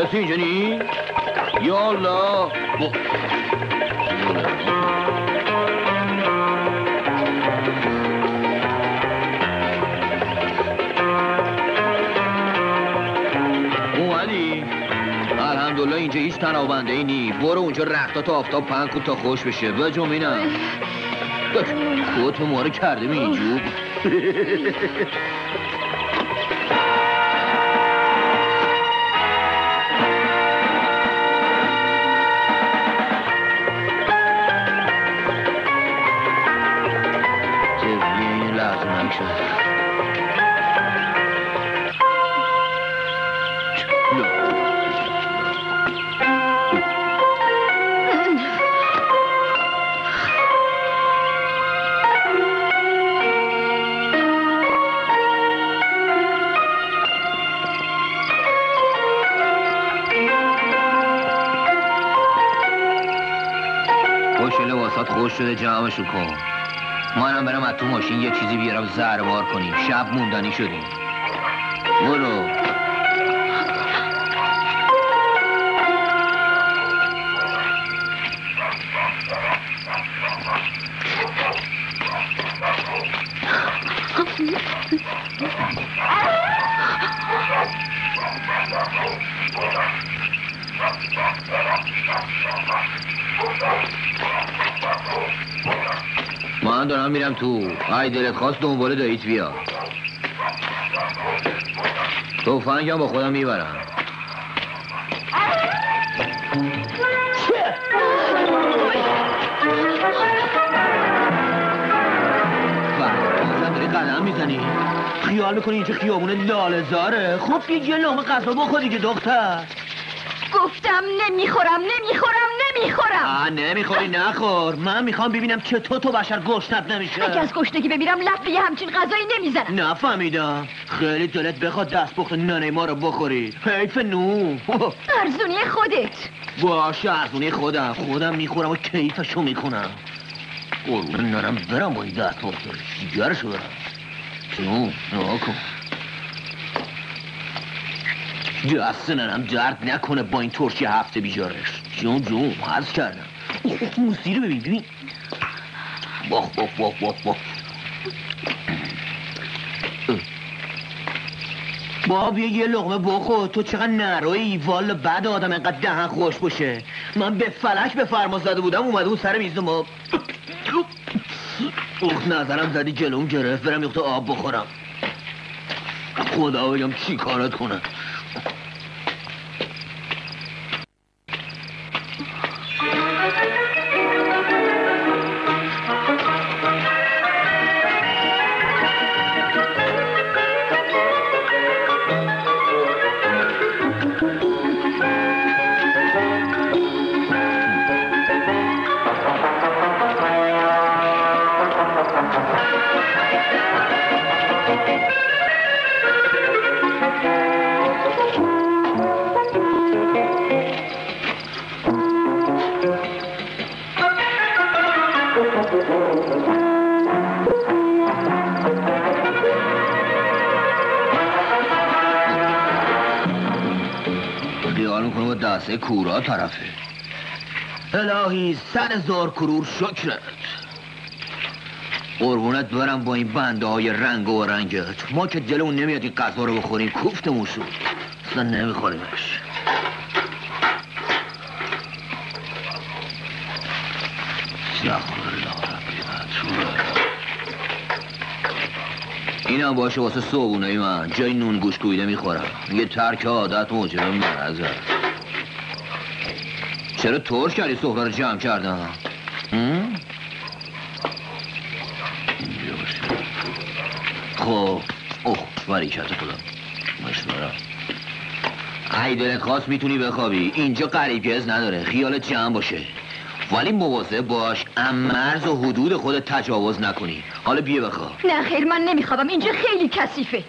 کسی اینجا نی؟ یا الله. الحمدلله اینجا هیچ تنابنده ای نی. برو اونجا رختا تا آفتاب پهن کن تا خوش بشه. بجم اینم خودتو ماره کردیم اینجوب. تبیه لازم نکشد. خوش شده جمعشو کن. منم برم از تو ماشین یه چیزی بیارم زهروار کنیم. شب موندنی شدیم. برو من دارم میرم تو. ای دلت خواست دنباله داییت بیا. تفنگم با خودم میبرم. بازم داری قدم میزنی؟ خیال میکنی اینجا خیابون لاله‌زاره؟ خب یک یه لقمه غذا بخور دیگه دختر. گفتم نمیخورم. آه نمیخوری نخور. من میخوام ببینم چطور تو بشر گشنت نمیشه. اگه از گشنگی بمیرم لب یه همچین غذایی نمیزنم. نفهمیدم. خیلی دلت بخواد دستپخت ننه ما رو بخوری. حیف نون. ارزونی خودت. باشه ارزونی خودم میخورم و کیفشو میکنم. قربون نرم برم با این دستپخت. جیگرشو برم. نون نها کن. دست ننم درد نکنه با این ترشی هفته بیجارش. جون حرض کردم. موسی رو ببین. باخ بابا یه لقمه بخور. تو چقدر نروی. والا بعد آدم اینقدر دهن خوش باشه. من به فلک به فرما زده بودم اومده اون سر میز ما. اوخ نظرم زدی جلوم گرفت. برم یه قطعه آب بخورم. خدا بگم چی کارت کنم. کورا طرفه. الهی سر زار کرور شکرت. قربونت برم با این بنده های رنگ و رنگت. ما که جلون نمیاد این غذا رو بخوریم. کوفتمون شد. اصلا نمیخوریمش. اینا باشه واسه صبحونه من. جای نون گوشت کوبیده میخورم. یه ترک عادت موجب مرض. چرا ترش کردی صحبه رو جمع کردم؟ خب اوه ولی کرده خودم مشورم. ای دلت خواست میتونی بخوابی. اینجا قریبگز نداره. خیالت جمع باشه ولی مواظب باش مرز و حدود خودت تجاوز نکنی. حالا بیا بخواب. نه خیر من نمیخوابم. اینجا خیلی کثیفه.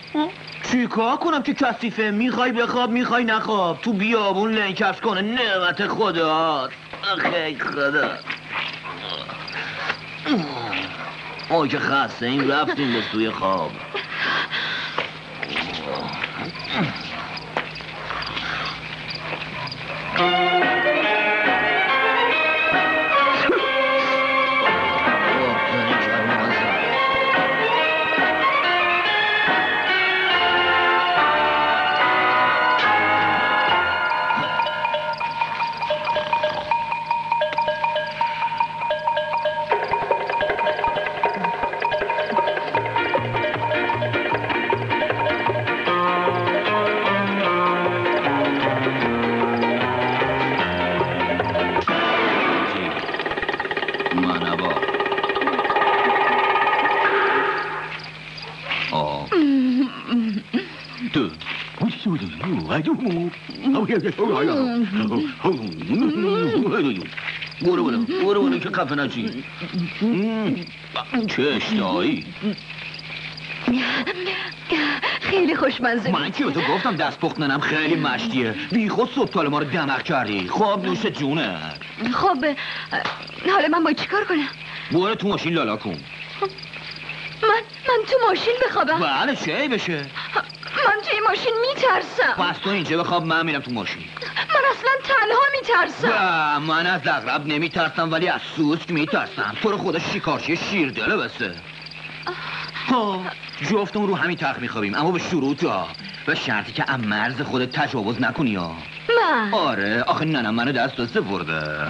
چیکار کنم که کثیفه؟ میخوای بخواب میخوای نخواب. تو بیابون لنکفت کنه نعمت خدا. خیلی خدا ما که خسته این رفتیم به سوی خواب. برو که خفه نشی. چه اشتهایی. خیلی خوشمزه. من که به تو گفتم دست پخت ننم خیلی مشتیه. بی خود صبحتال ما رو دمق کردی. خواب نوش جونه. خب حالا من باید چیکار کنم؟ برو تو ماشین لالا کن. من تو ماشین بخوابم؟ بله چه بشه؟ من توی ماشین میترسم. پس تو اینجا بخواب، من میرم تو ماشین. من اصلا تنها میترسم. من از عقرب نمیترسم ولی از سوسک میترسم. تو رو خدا شکارچی شیردله بسه. جفتمون رو همین تخت میخوابیم، اما به شروط ها، به شرطی که از مرز خودت تجاوز نکنی ها. من؟ آره، آخه ننم منو دست دسته برده.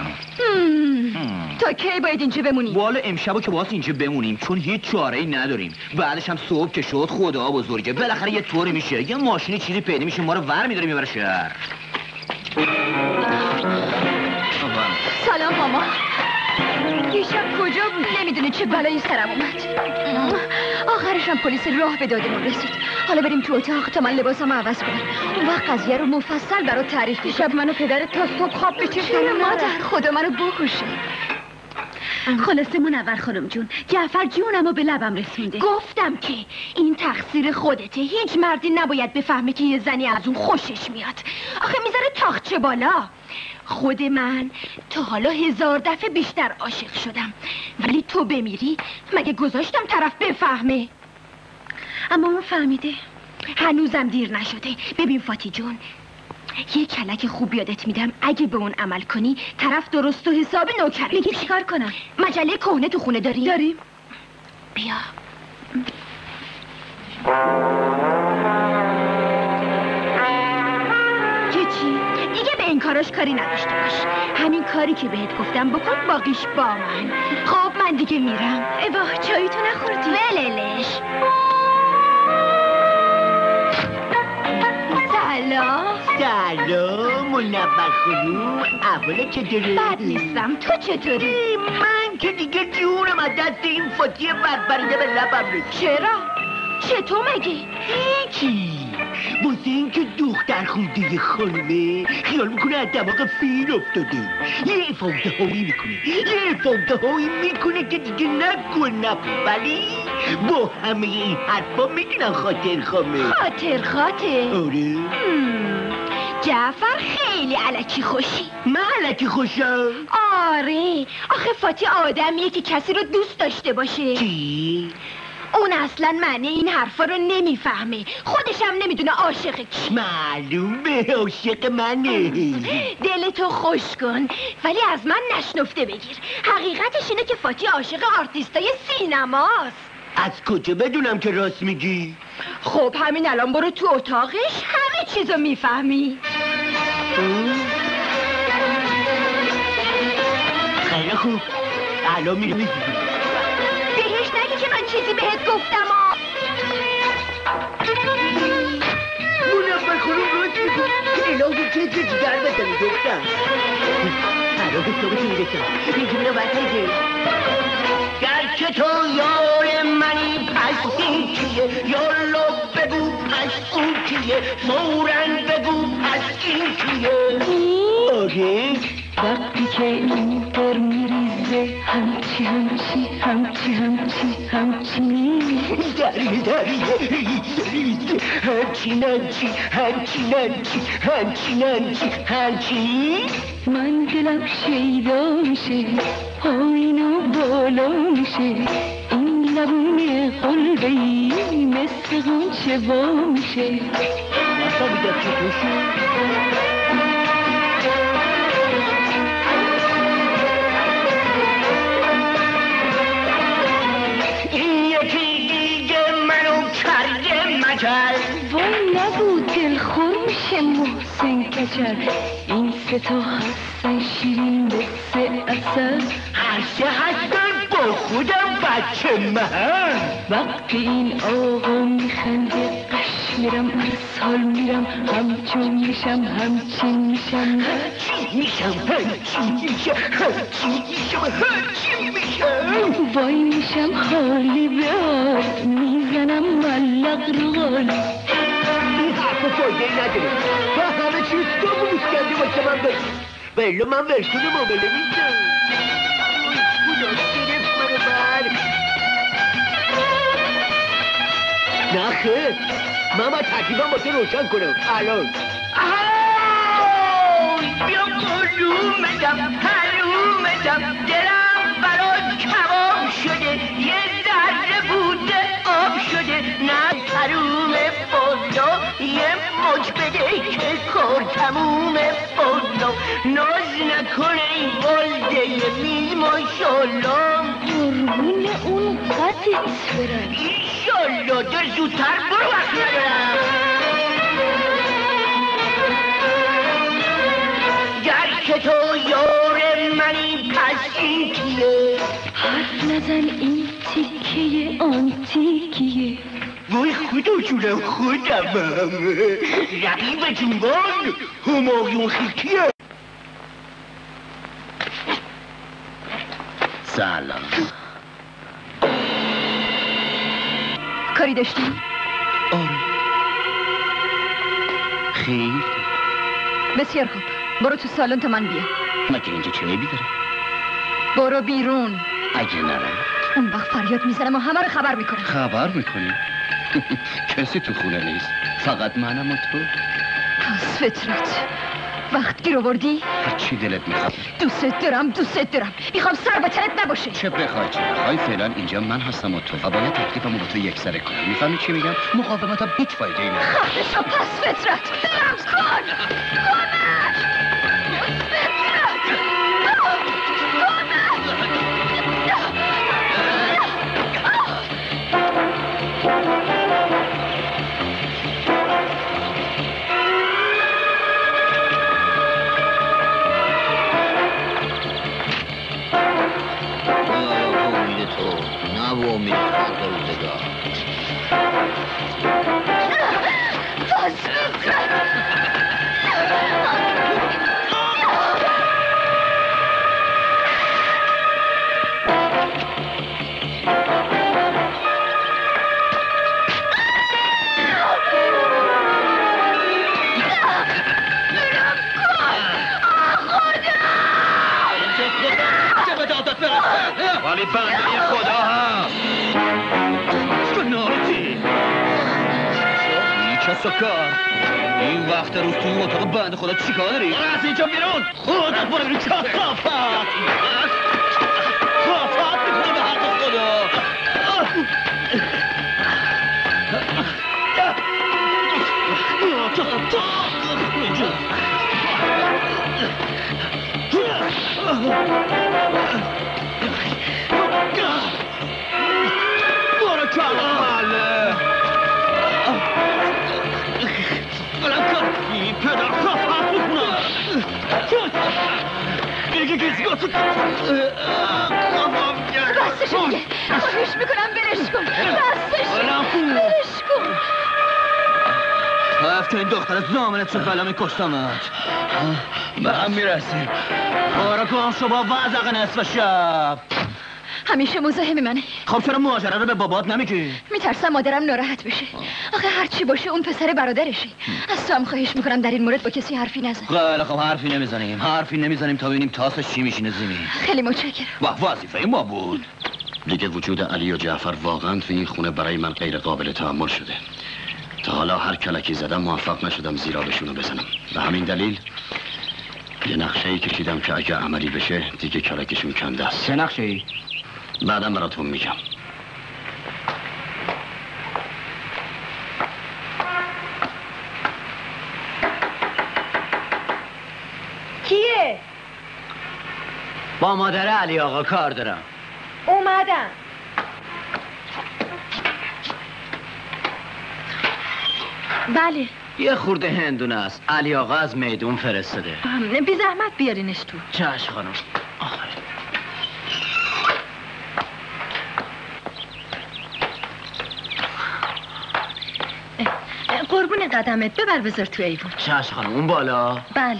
تا کی باید اینجا بمونیم؟ والا امشبا که باید اینجا بمونیم، چون هیچ چاره‌ای نداریم. بعدش هم صبح که شد خدا بزرگه، بالاخره یه طوری میشه، یه ماشینی چیزی پیدا میشه ما رو ور میداره میبره شهر. سلام ماما. یه شب کجا بود؟ نمیدونه چه بلایی سرم اومد. آخرشم پلیس راه به دادمون رسید. حالا بریم تو اتاق تا من لباسم عوض کنم. اون وقت قضیه رو مفصل برات تعریف می‌کنم. شب منو پدرت تا صبح خواب بچشن. مادر خدا منو بکشه. خلاصه منور خانم جون، جعفر جونمو به لبم رسونده. گفتم که این تقصیر خودته. هیچ مردی نباید بفهمه که یه زنی از اون خوشش میاد. آخه میذاره تاخچه بالا. خود من تا حالا 1000 دفعه بیشتر عاشق شدم، ولی تو بمیری مگه گذاشتم طرف بفهمه؟ اما اون فهمیده، هنوزم دیر نشده. ببین فاتی جون، یه کلک خوب یادت میدم، اگه به اون عمل کنی طرف درست و حساب نوکره. میگی چیکار کنم؟ مجله کهنه تو خونه داریم؟ داریم. بیا. این کاراش کاری نداشته باش. همین کاری که بهت گفتم بکن، باقیش با من. خب من دیگه میرم. اوه چایی تو نخوردی؟ وللش. سلام. سلام منور خانوم، احوالت چطوری؟ بد نیستم، تو چطوری؟ من که دیگه جونم از دست این فاطیه بربریده به لبم رسید. چرا؟ چطور مگه؟ هیچی، واسه این که دختر خوده خانمه خیال میکنه از دماغ فیل افتاده. یه فانتهایی میکنه، یه فانتهایی میکنه که دیگه نگو نبو. ولی با همه این حرفا میدونم خاطر خامه. خاطر خاطر؟ آره. جعفر خیلی علکی خوشی. من علکی خوشم؟ آره، آخه فاطی آدمیه که کسی رو دوست داشته باشه. چی؟ اون اصلا معنی این حرفا رو نمیفهمه، خودش هم نمیدونه عاشق کی. معلومه عاشق منه. دلتو خوش کن ولی از من نشنفته بگیر. حقیقتش اینه که فاطی عاشق آرتیستای سینماست. از کجا بدونم که راست میگی؟ خب همین الان برو تو اتاقش، همه چیزو میفهمی. خیلی خوب، الان میرم. چیزی بهت گفتم آ. منفر خانوم روش میکن که الهو چه جگر بدنی دفتم هرا به صبح میرسم اینجا میرا برتایده. گرچه تو یار منی پس این کیه؟ یا لب بگو پس اون کیه؟ مورن بگو پس این کیه؟ آره وقتی که این پر میریزه همچی همچی همچی همچی همچی داری داری همچی ننچی همچی ننچی همچی ننچی همچی من دلم شیدا میشه آینا بالا میشه، این لبون قلبی مثل غنچه وا میشه. این یکی دیگه منو کرده مجل، وای نبود دلخور میشه محسن کجل. این سه تا هستن شیرین به سه اصل، هر سه هستن با خودم بچه من. وقتی این آقا میخنده قش میرم، هر سال میرم همچون میشم، همچین میشم، هرچی میشم، هرچی میشم، هرچی میشم، هرچی میشم. وای میشم خالی به آت، میزنم ملق رو غالی. این حرفو فایده نداره، با همه چیز تو بوش کردی واسه من بگی، ولی من ورسون معامله میشم. نه خیر، من باید ترتیبم واسه روشن کنم الان. آهای بیا گل اومدم، هر اومدم، دلم برات کباب شده، یه ذره بوده آب شده. نه حروم بودا یه مچ بده که کار تموم بودا، ناز نکنه این بلده میز ماشالله. قربون اون قطعیت برم ایشالله، در زودتر برو وقت ندارم. گرچه تو یار منی پس این کیه؟ حرف نزن این تیکیه آن تیکیه. وای خدا جونم خودمم، رقیب جنبان همایون خیکیه. سلام، کاری داشتی؟ آره. خیلی بسیار خوب، برو تو سالن تا من بیا. مگه اینجا چه نبی داره؟ برو بیرون. اگه نرم اون وقت فریاد میزنم و همه رو خبر میکنم. خبر میکنی؟ کسی تو خونه نیست، فقط منم و تو. پس فطرت وقت گیر آوردی؟ هرچی دلت میخواد. دوست دارم، دوست دارم، میخوام سر به تنت نباشه. چه بخوای چه بخوای، فعلا اینجا من هستم و تو، و باید تکلیفمو با تو یکسره کنم. میفهمی چی میگم؟ مقاومتم هیچ فایده ای نداره. خفشو پس فطرت، لمس کن، کنش فطرت. ولی بنده خدا هم شنارتی نیچست و کار این وقت روز توی اتاق بنده خدا چی کار داری؟ از اینجا بیرون خودت برو بیرون. کافت کافت میکنه به حق خدا. برو کماله بلم کن این پدر خفت بکنم بگه گیز گفتو خفم گرد راستشو بگه خواهش میکنم برش کن راستشو برش کن. هفته این دختر زامنت شد بلا میکشتمت. به هم میرسیم، بارا کن شما وزق نصف شب. همیشه مزاحم منه. خب چرا ماجرا رو به بابات نمیگی؟ میترسم مادرم ناراحت بشه. آخه هر چی باشه اون پسر برادرشه. از تو هم خواهش میکنم در این مورد با کسی حرفی نزن. خیلی خب حرفی نمیزنیم، حرفی نمیزنیم تا ببینیم تاسش چی میشینه زمین. خیلی متشکرم. وظیفه ما بود. دیگه وجود علی و جعفر واقعا تو این خونه برای من غیر قابل تحمل شده. تا حالا هر کلکی زدم موفق نشدم زیرا بهشونو بزنم. به همین دلیل یه نقشه‌ای کشیدم که اگه عملی بشه دیگه کلاکشون کنده است. چه نقشه‌ای؟ بعدم براتون میگم. کیه؟ با مادر علی آقا کار دارم. اومدم. بله. یه خورده هندونه است. علی آقا از میدون فرستاده. بی زحمت بیارینش تو. چشم خانم. آخه. قربون قدمت ببر بذار تو ایوون. چشم خانم اون بالا؟ بله.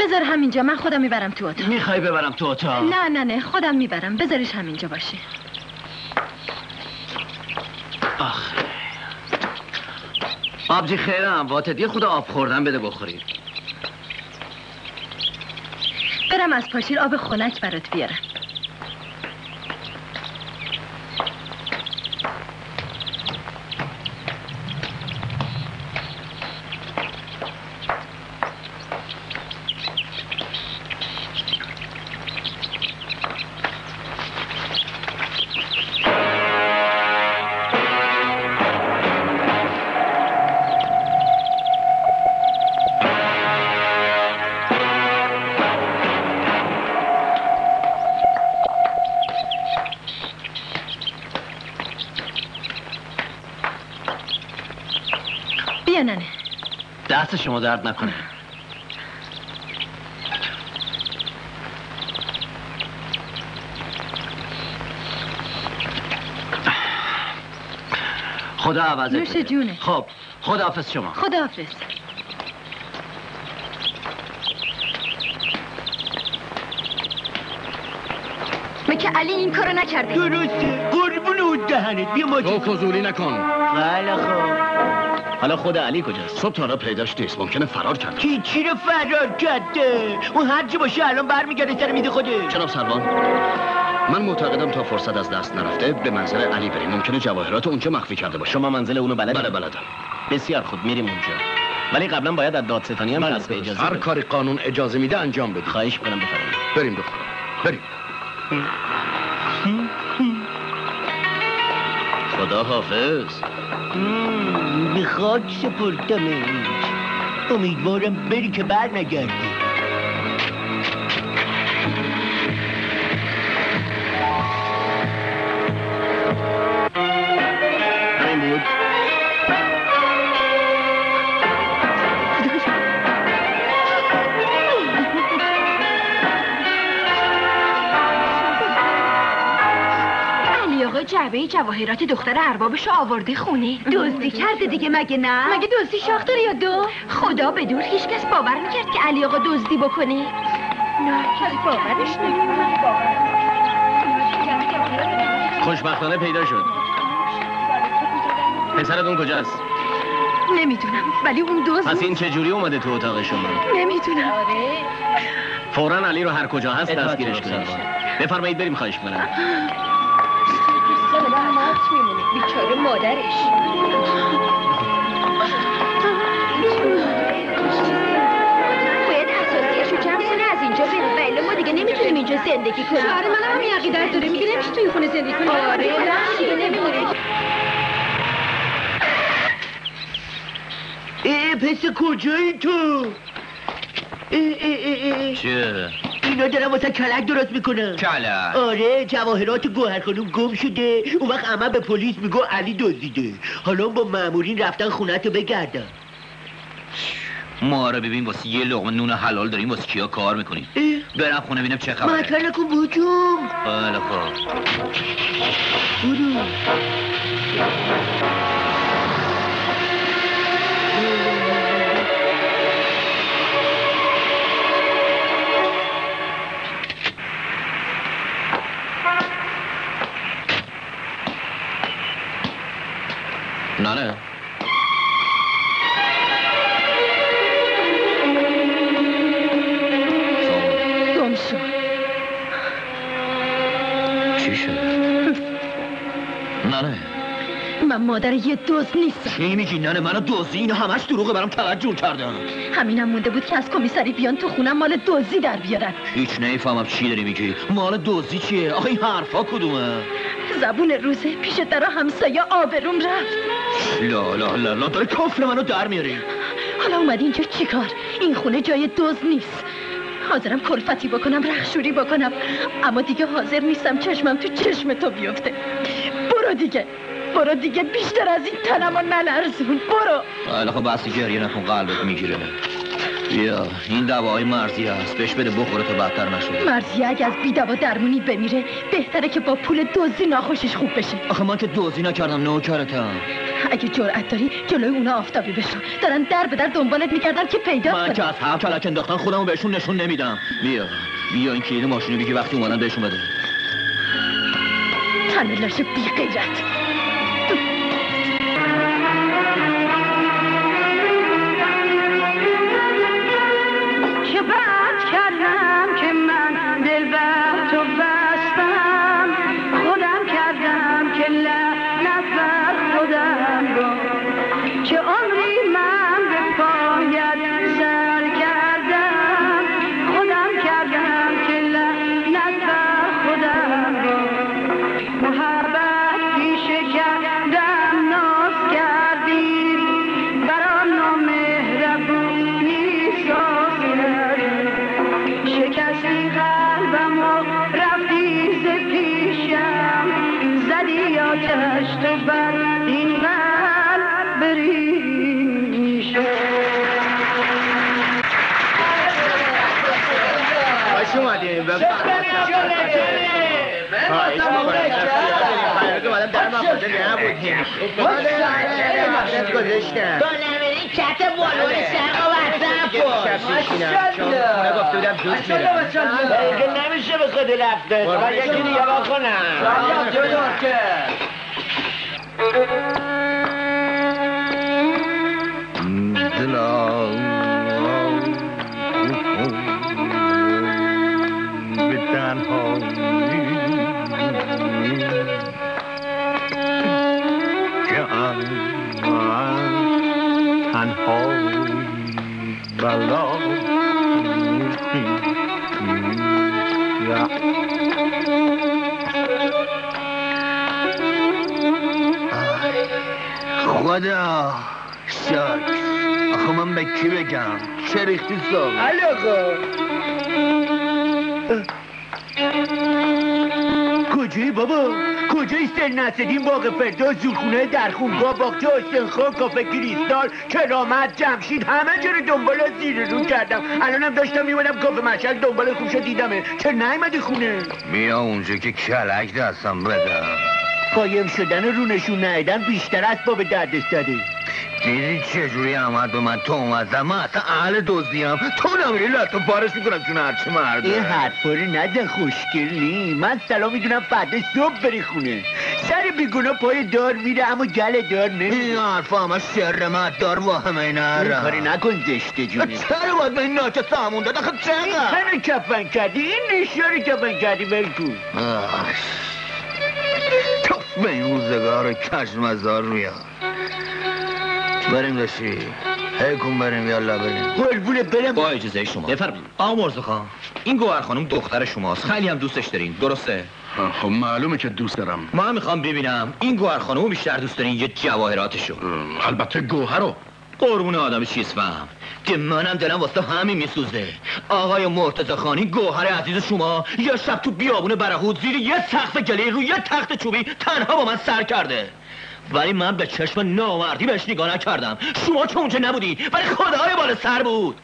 بذار همینجا من خودم میبرم تو اتاق. میخوای ببرم تو اتاق؟ نه نه نه خودم میبرم، بذارش همینجا باشه. آخ آبجی خیرم واتت یه خود آب خوردن بده بخوری. برم از پاشیر آب خنک برات بیارم. دست شما درد نکنه. خدا عوضت. نوش جونه. خب خداحافظ شما. خداحافظ. مگه علی این کارو نکرده؟ درسته. قربون اون دهنت بیا ما تو فضولی نکن. بله خب. حالا خود علی کجاست؟ صبح تا حالا پیداش نیست، ممکنه فرار کرده. کی چی رو فرار کرده؟ اون هرچی باشه الان برمیگرده سر میده خوده. جناب سروان من معتقدم تا فرصت از دست نرفته به منزل علی بریم، ممکنه جواهرات اونجا مخفی کرده باشه. شما منزل اونو بلدید؟ بله بلدم. بسیار خوب میریم اونجا، ولی قبلا باید از دادستانی هم اجازه بگیرید. هر کاری قانون اجازه میده انجام بدید. خواهش می‌کنم بفرمایید. بریم دختر بریم. خدا حافظ. به خاک سپردم اینج، امیدوارم بری که بر نگردی. همین بود جعبه جواهرات دختر اربابشو آورده خونه. دزدی کرده دیگه مگه نه؟ مگه دزدی شاخ داره یا دو؟ خدا به دور هیچ کس باور نکرد که علی آقا دزدی بکنه. نه کسی باورش نکرد. خوشبختانه پیدا شد. پسرتون کجاست؟ نمیدونم ولی اون دزد. پس این چجوری اومده تو اتاق شما؟ نمیدونم. فوراً علی رو هر کجا هست دستگیرش کنید. بفرمایید بریم خواهش می‌کنم. لعنت میمونه بیچاره مادرش. باید اساسیشو جمع کنه از اینجا بریم، ولی ما دیگه نمیتونیم اینجا زندگی کنیم. آره منم همین عقیده داره، میگه نمیشه تو این خونه زندگی کنیم. آره دیگه نمیمونه. پس کجایی تو؟ چه؟ اینا دارم واسه کلک درست میکنم. کلک؟ آره جواهرات گوهر خانم گم شده، اون وقت عمه به پلیس میگه علی دزدیده. حالا با مامورین رفتن خونه تو بگردم. ما رو ببین واسه یه لقمه نون حلال داریم واسه کیا کار میکنیم. برم خونه ببینم چه خبره. مکر نکن بوجوم. بله خب برو. نانه گم شد. من مادر یه دزد نیستم. چی میگی ننه؟ منو دزدی؟ اینا همش دروغه، برام توجه کردن. همینم مونده بود که از کمیسری بیان تو خونم مال دزدی در بیارن. هیچ نمیفهمم چی داری میگی. مال دزدی چیه؟ آخه این حرفا کدومه؟ زبون روزه پیش در همسایه آبروم رفت. لا لا لا لا، داری کفر منو در میاری. حالا اومدی اینجا چیکار؟ این خونه جای دزد نیست. حاضرم کلفتی بکنم، رخشوری بکنم، اما دیگه حاضر نیستم چشمم تو چشم تو بیفته. برو دیگه، برو دیگه، بیشتر از این تنمو نلرزون، برو. حالا خب بس گریه نکن، قلبت میگیره. بیا این دوای مرضیه است، بهش بده بخوره تا بدتر نشه. مرضیه اگه از بی دوا درمونی بمیره بهتره که با پول دزدی ناخوشش خوب بشه. آخه من که دزدی نکردم، نوکرتم. اگه جرأت داری جلوی اونا آفتابی بشن، دارن در به در دنبالت میکردن که پیدا کنن. من که از هم کلک انداختن خودمو بهشون نشون نمیدم. بیا این کلید ماشینو بگی وقتی اومدن بهشون بده. تن لاشه بی غیرت. خدا شکر. آخه من به کی بگم؟ چه ریختی صاحب؟ علاقه کجایی بابا؟ کجایی سن نسدین، باغ فردوس، زورخونه، درخونگاه، باغچه آستنخان، کافه کریستال، کرامت، جمشید، همه جا رو دنبال زیر رو کردم. الانم داشتم میمونم کافه مشهد، دنبال خوشا دیدمه. چه نیومدی خونه؟ بیا اونجا که کلک دستم بدم. قایم شدن رو نشون ندادن بیشتر از باب دردش داده. دیدی چجوری عمد به من تو اومدم؟ من اصلا اهل دزدیم، تو نمیری لطو بارش میکنم چون هرچی مرده. این حرفا رو نزن خوشگلی، من سلام میدونم فردا صبح بری خونه. سر بیگونه پای دار میره اما گل دار نمیره. این حرفا همه سر مدار واهمه. این هر کاری نکن زشته جونه. چرا باید به این ناچه سامون داد؟ آخه چقدر این کفن کردی، این نشیا رو کفن کردی. بلکن به این روزگار کشمزار میاد. بریم داشتی هیکون، بریم یالا بریم. قلبونه بریم. با اجازه شما بفرمایید. آقا مرزو خان، این گوهر خانم دختر شماست، خیلی هم دوستش دارین، درسته؟ خب معلومه که دوست دارم. من میخوام ببینم این گوهر خانمو بیشتر دوست دارین یه جواهراتشو؟ البته گوهرو. قربون آدم چیز فهم که منم دلم واسه همین میسوزه. آقای مرتضی خانی گوهر عزیز شما یه شب تو بیابون برهود زیر یه تخت گلی روی یه تخت چوبی تنها با من سر کرده، ولی من به چشم نامردی بهش نگاه نکردم. شما که اونجا نبودی، ولی خدای بالا سر بود.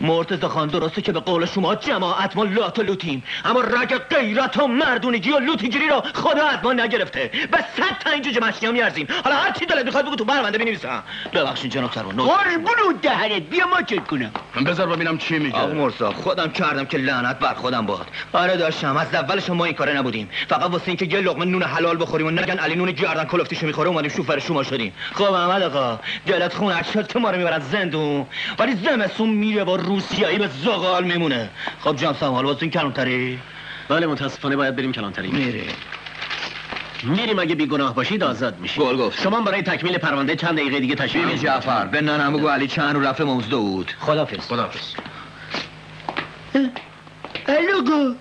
مرتضی خان درسته که به قول شما جماعت ما لات و لوتیم، اما رگ غیرت و مردونگی و لوتیگیری را خدا از ما نگرفته. به صد تا اینجا جمشنی ها میارزیم. حالا هر چی دلت میخواد بگو تو برمنده بینیویسم. ببخشین جناب سروان. قربون دهنت، بیا ما چک کنم. بذار ببینم چی میگه. آقا مرسا خودم کردم که لعنت بر خودم باد. آره داشتم، از اول شما این کاره نبودیم. فقط واسه اینکه یه لقمه نون حلال بخوریم و نگن علی نون گردن کلفتیشو میخوره اومدیم شوفر شما شدیم. خب احمد آقا دلت خون شد، ما رو میبرن زندون، ولی زمستون میره روسیایی به زغال میمونه. خب جناب سروان، حالا واسه این کلانتری؟ بله متاسفانه باید بریم کلانتری. میره میریم، اگه بیگناه باشید آزاد میشید. گل گفت. شما برای تکمیل پرونده چند دقیقه دیگه تشریف بیارید. جعفر به ننم بگو علی چند رو رفت مزده بود. خدافظ. خدافظ. الو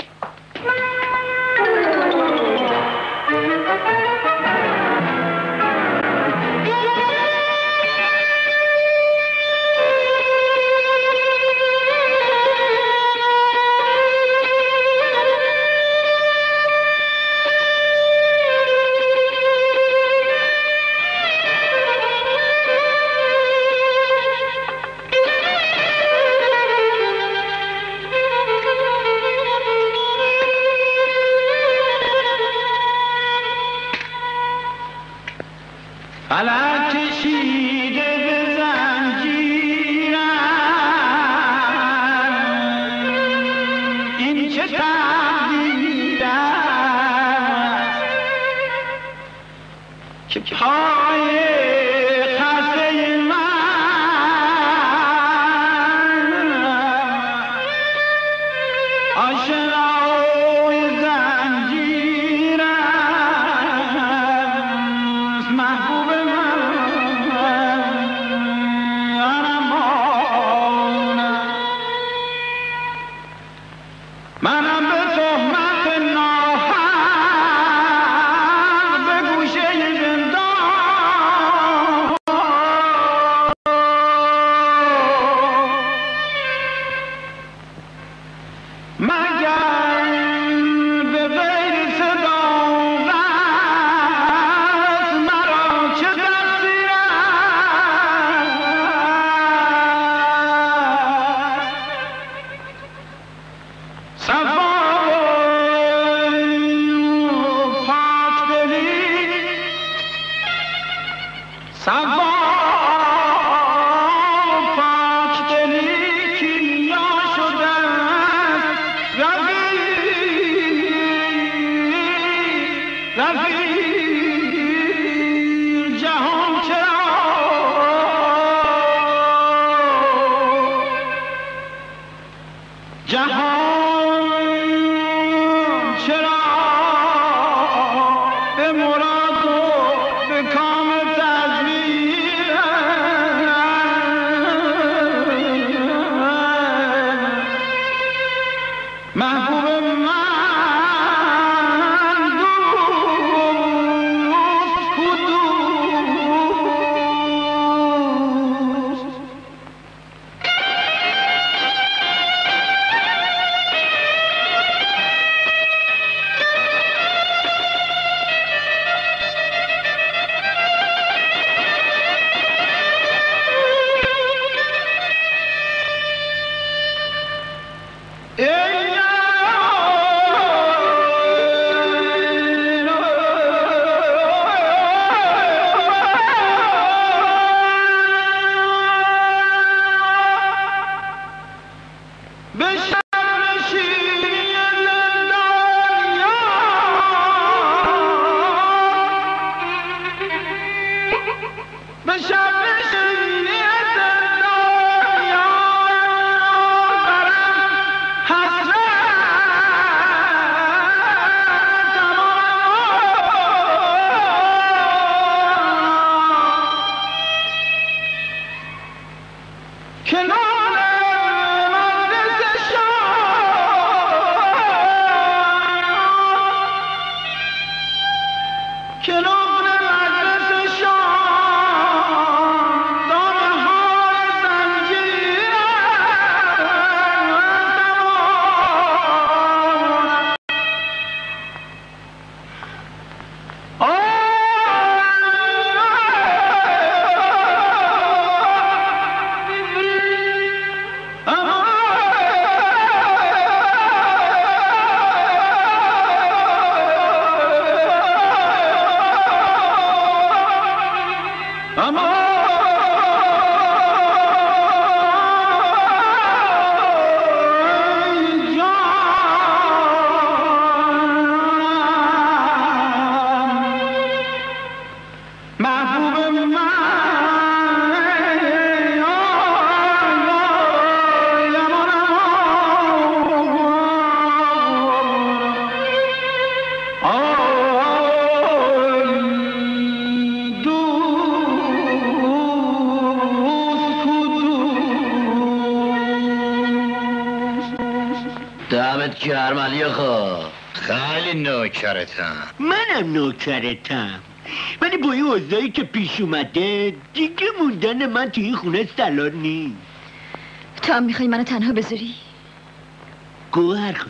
دمت گرم علی آقا، خیلی نوکرتم. منم نوکرتم، ولی با این اوضاعی که پیش اومده دیگه موندن من تو این خونه سلا نیست. تو هم میخوای منو تنها بذاری؟ گوهر خانم،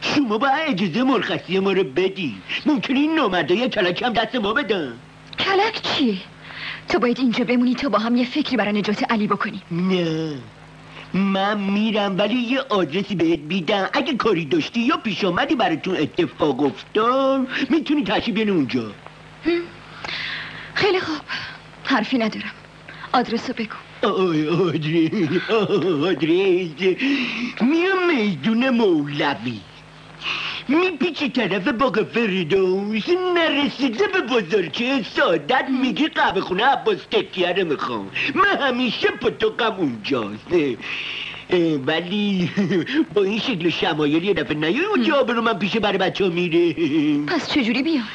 شما باید اجازه مرخصی ما رو بدی. ممکنه این نامردا یه کلک هم دست ما بدن. کلک چیه؟ تو باید اینجا بمونی تا با هم یه فکری برای نجات علی بکنیم. نه من میرم، ولی یه آدرسی بهت میدم، اگه کاری داشتی یا پیش آمدی براتون اتفاق افتاد میتونی تشریف بیاری اونجا. خیلی خوب، حرفی ندارم، آدرسو بگو. آدرس میام میدون مولوی، میپیچه طرف باغ فردوس، نرسیده به بزرگی سعادت میگی قهوه خونه عباس تکیه رو میخوام، من همیشه پاتوقم اونجاست. ولی با این شکل شمایل یه دفعه نیای اونجا، آبرو من پیشه برای بچه ها میره. پس چجوری بیام؟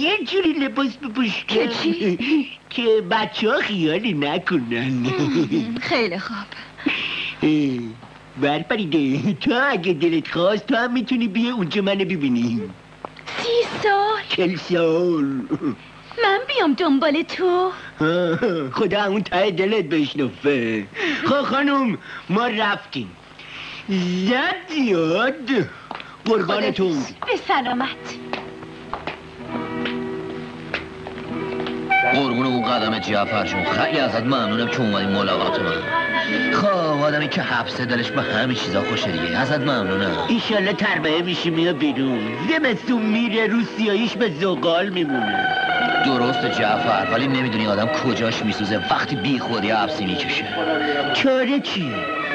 یه جوری لباس بپوش که چی؟ که بچه ها خیالی نکنن. خیلی خوب. برپریده، تو اگه دلت خواست تو هم میتونی بیه اونجا منو ببینی. 30 سال 40 سال من بیام دنبال تو؟ خدا اون ته دلت بشنفه. خب خانم ما رفتیم، زد زیاد قربانتون، به سلامت. قربون اون قدم جعفر جون، خیلی ازت ممنونم که اومدی ملاقات من. خب آدمی که حبسه دلش به همه چیزا خوشه دیگه، ازت ممنونم. ایشالله تربیه میشی میره بیرون، زمستون میره رو سیاهیش به زغال میمونه. درست جعفر، ولی نمیدونی آدم کجاش میسوزه وقتی بی خودی حبسی میکشه. چاره چی؟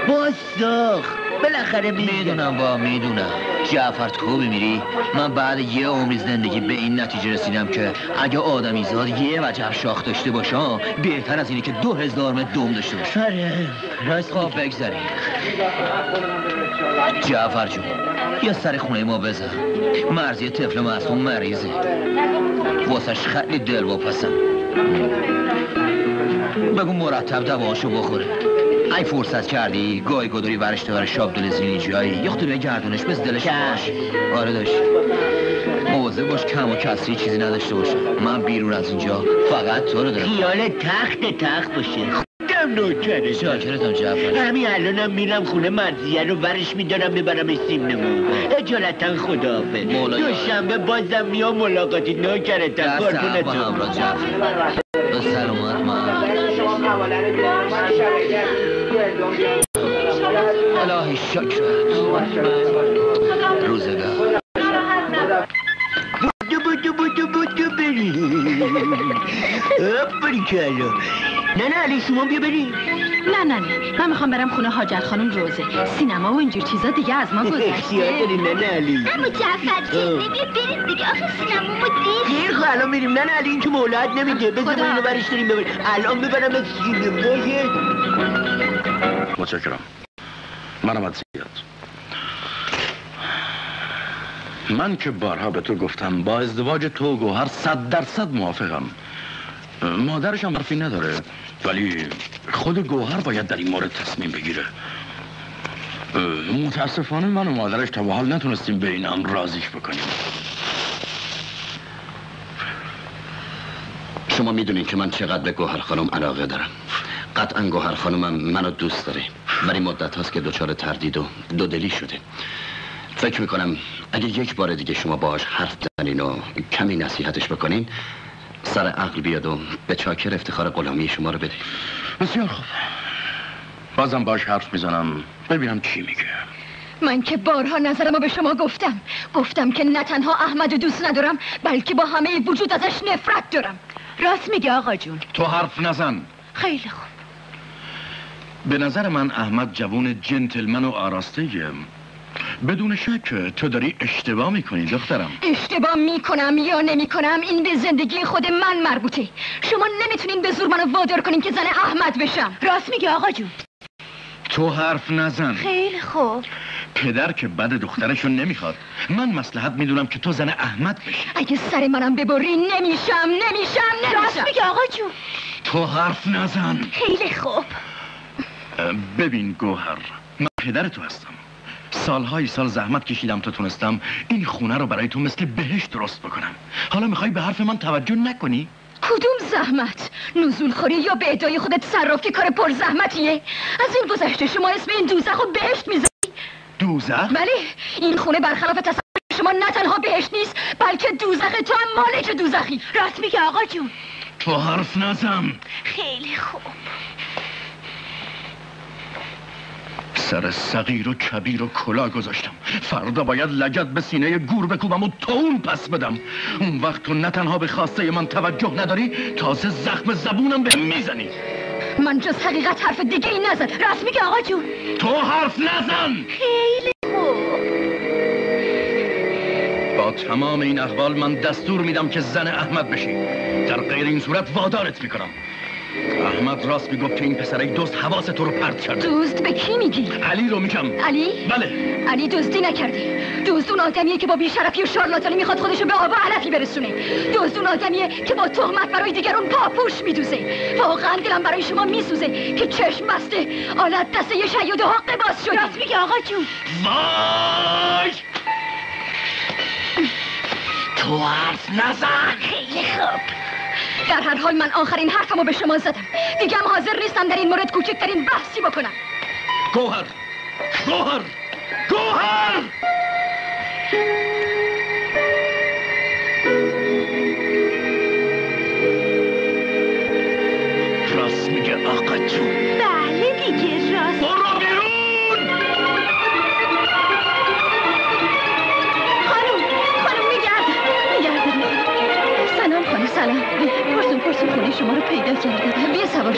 باز ساخت بالاخره میدونم. جعفر تو میری، من بعد یه عمر زندگی به این نتیجه رسیدم که اگه آدمی زاد یه وجب شاخ داشته باشم بهتر از اینه که 2000 متر دوم داشته باشم. راست خواب بگذاری جعفر جون، یا سر خونه ما بزن، مرزی طفل معصوم مریضه، واسش خیلی دل واپسم. بگو مرتب دواشو بخوره، ای فرصت کردی گای گداری ورش تو شاب دلزینی جایی یه خطوره گردونش بس دلش باش. آره داشت موازه باش کم و کسری چیزی نداشته باشه. من بیرون از اینجا فقط تو رو دارم. خیال تخت باشه، خودم نوکره شاکرتم جعفر. همین الانم میرم خونه مرضیه رو ورش میدارم ببرمش سیمنمو. اجالتا خداحافظ، دوشنبه بازم میام ملاقاتی نوکرتم. قربونت برم جعفر، به سلامت. الهی شکرت روزگار. بودو بری کلا. نه علی شما بیا بریم. نه من میخوام برم خونه حاجت خانم روزه، سینما و اینجور چیزا دیگه از ما گذشته. اختیار داری ننه علی. اما جعفر چیزی بیا بریم دیگه، آخه سینما ما دیر. خیلی خب الان میریم. نه علی این که مولد نمیده، بذار ما اینو برش داریم ببریم. الان ببرم از سینمای. متشکرم. منم از زیاد. من که بارها به تو گفتم با ازدواج تو گوهر 100% موافقم. مادرش هم حرفی نداره، ولی خود گوهر باید در این مورد تصمیم بگیره. متاسفانه من و مادرش تا به حال نتونستیم به این امر راضیش بکنیم. شما میدونین که من چقدر به گوهر خانم علاقه دارم. قطعا گوهر خانمم منو دوست داره، ولی مدت هاست که دچار تردید و دودلی شده. فکر میکنم اگه یک بار دیگه شما باهاش حرف زنین و کمی نصیحتش بکنین سر عقل بیاد و به چاکر افتخار غلامی شما رو بده. بسیار خوب، بازم باهاش حرف میزنم ببینم چی میگه. من که بارها نظرمو به شما گفتم که نه تنها احمدو دوست ندارم بلکه با همه وجود ازش نفرت دارم. راست میگه آقا جون. تو حرف نزن. خیلی خوب. به نظر من احمد جوان جنتلمن و آراسته‌ایه. بدون شک تو داری اشتباه میکنی دخترم. اشتباه میکنم یا نمیکنم این به زندگی خود من مربوطه. شما نمیتونین به زور منو وادار کنین که زن احمد بشم. راست میگه آقا جون. تو حرف نزن. خیلی خوب. پدر که بد دخترشو نمیخواد. من مصلحت میدونم که تو زن احمد بشی. اگه سر منم ببری نمیشم. راست میگه آقا جون. تو حرف نزن. خیلی خوب. ببین گوهر، من پدر تو هستم. سالهای سال زحمت کشیدم تا تونستم این خونه رو برای تو مثل بهشت درست بکنم. حالا میخوای به حرف من توجه نکنی؟ کدوم زحمت؟ نزول خوری یا به ادعای خودت صرافی کار پر زحمتیه؟ از این گذشته شما اسم این دوزخ رو بهشت میذاری؟ دوزخ؟ بله، این خونه برخلاف تصور شما نه تنها بهشت نیست بلکه دوزخه. تو هم مالک دوزخی. راست میگه آقا جون. تو حرف نزن. خیلی خوب. سر صغیر و کبیر و کلا گذاشتم. فردا باید لگد به سینه گور بکوبم و تا اون پس بدم. اون وقت تو نه تنها به خواسته من توجه نداری، تازه زخم زبونم به میزنی. من جز حقیقت حرف دیگه ای نزد. راست میگه آقا جون. تو حرف نزن. خیلی با تمام این احوال من دستور میدم که زن احمد بشی. در غیر این صورت وادارت میکنم. احمد راست میگفت که این پسره دوست حواست تو رو پرت کرده. دوست به کی میگی؟ علی رو میگم. علی؟ بله. علی دوستی نکرده. دوست اون آدمیه که با بی‌شرفی و شارلاتانی میخواد خودشو به آب و علفی برسونه. دوست اون آدمیه که با تهمت برای دیگرون پاپوش میدوزه. واقعا دلم برای شما میسوزه که چشم بسته آلت دست یه شیاده ها قباس شدی. راست میگه آقا جون. وای! تو حرف نزن. خیلی خوب. در هر حال من آخرین حرفمو به شما زدم. دیگه هم حاضر نیستم در این مورد کوچکترین بحثی بکنم. گوهر! گوهر! گوهر! راست میگه آقا جون. بله دیگه راست. برو بیرون! خانم میگردم. سلام خانم. سلام. پرسون خونه شما رو پیدا کردم. بیا سوار.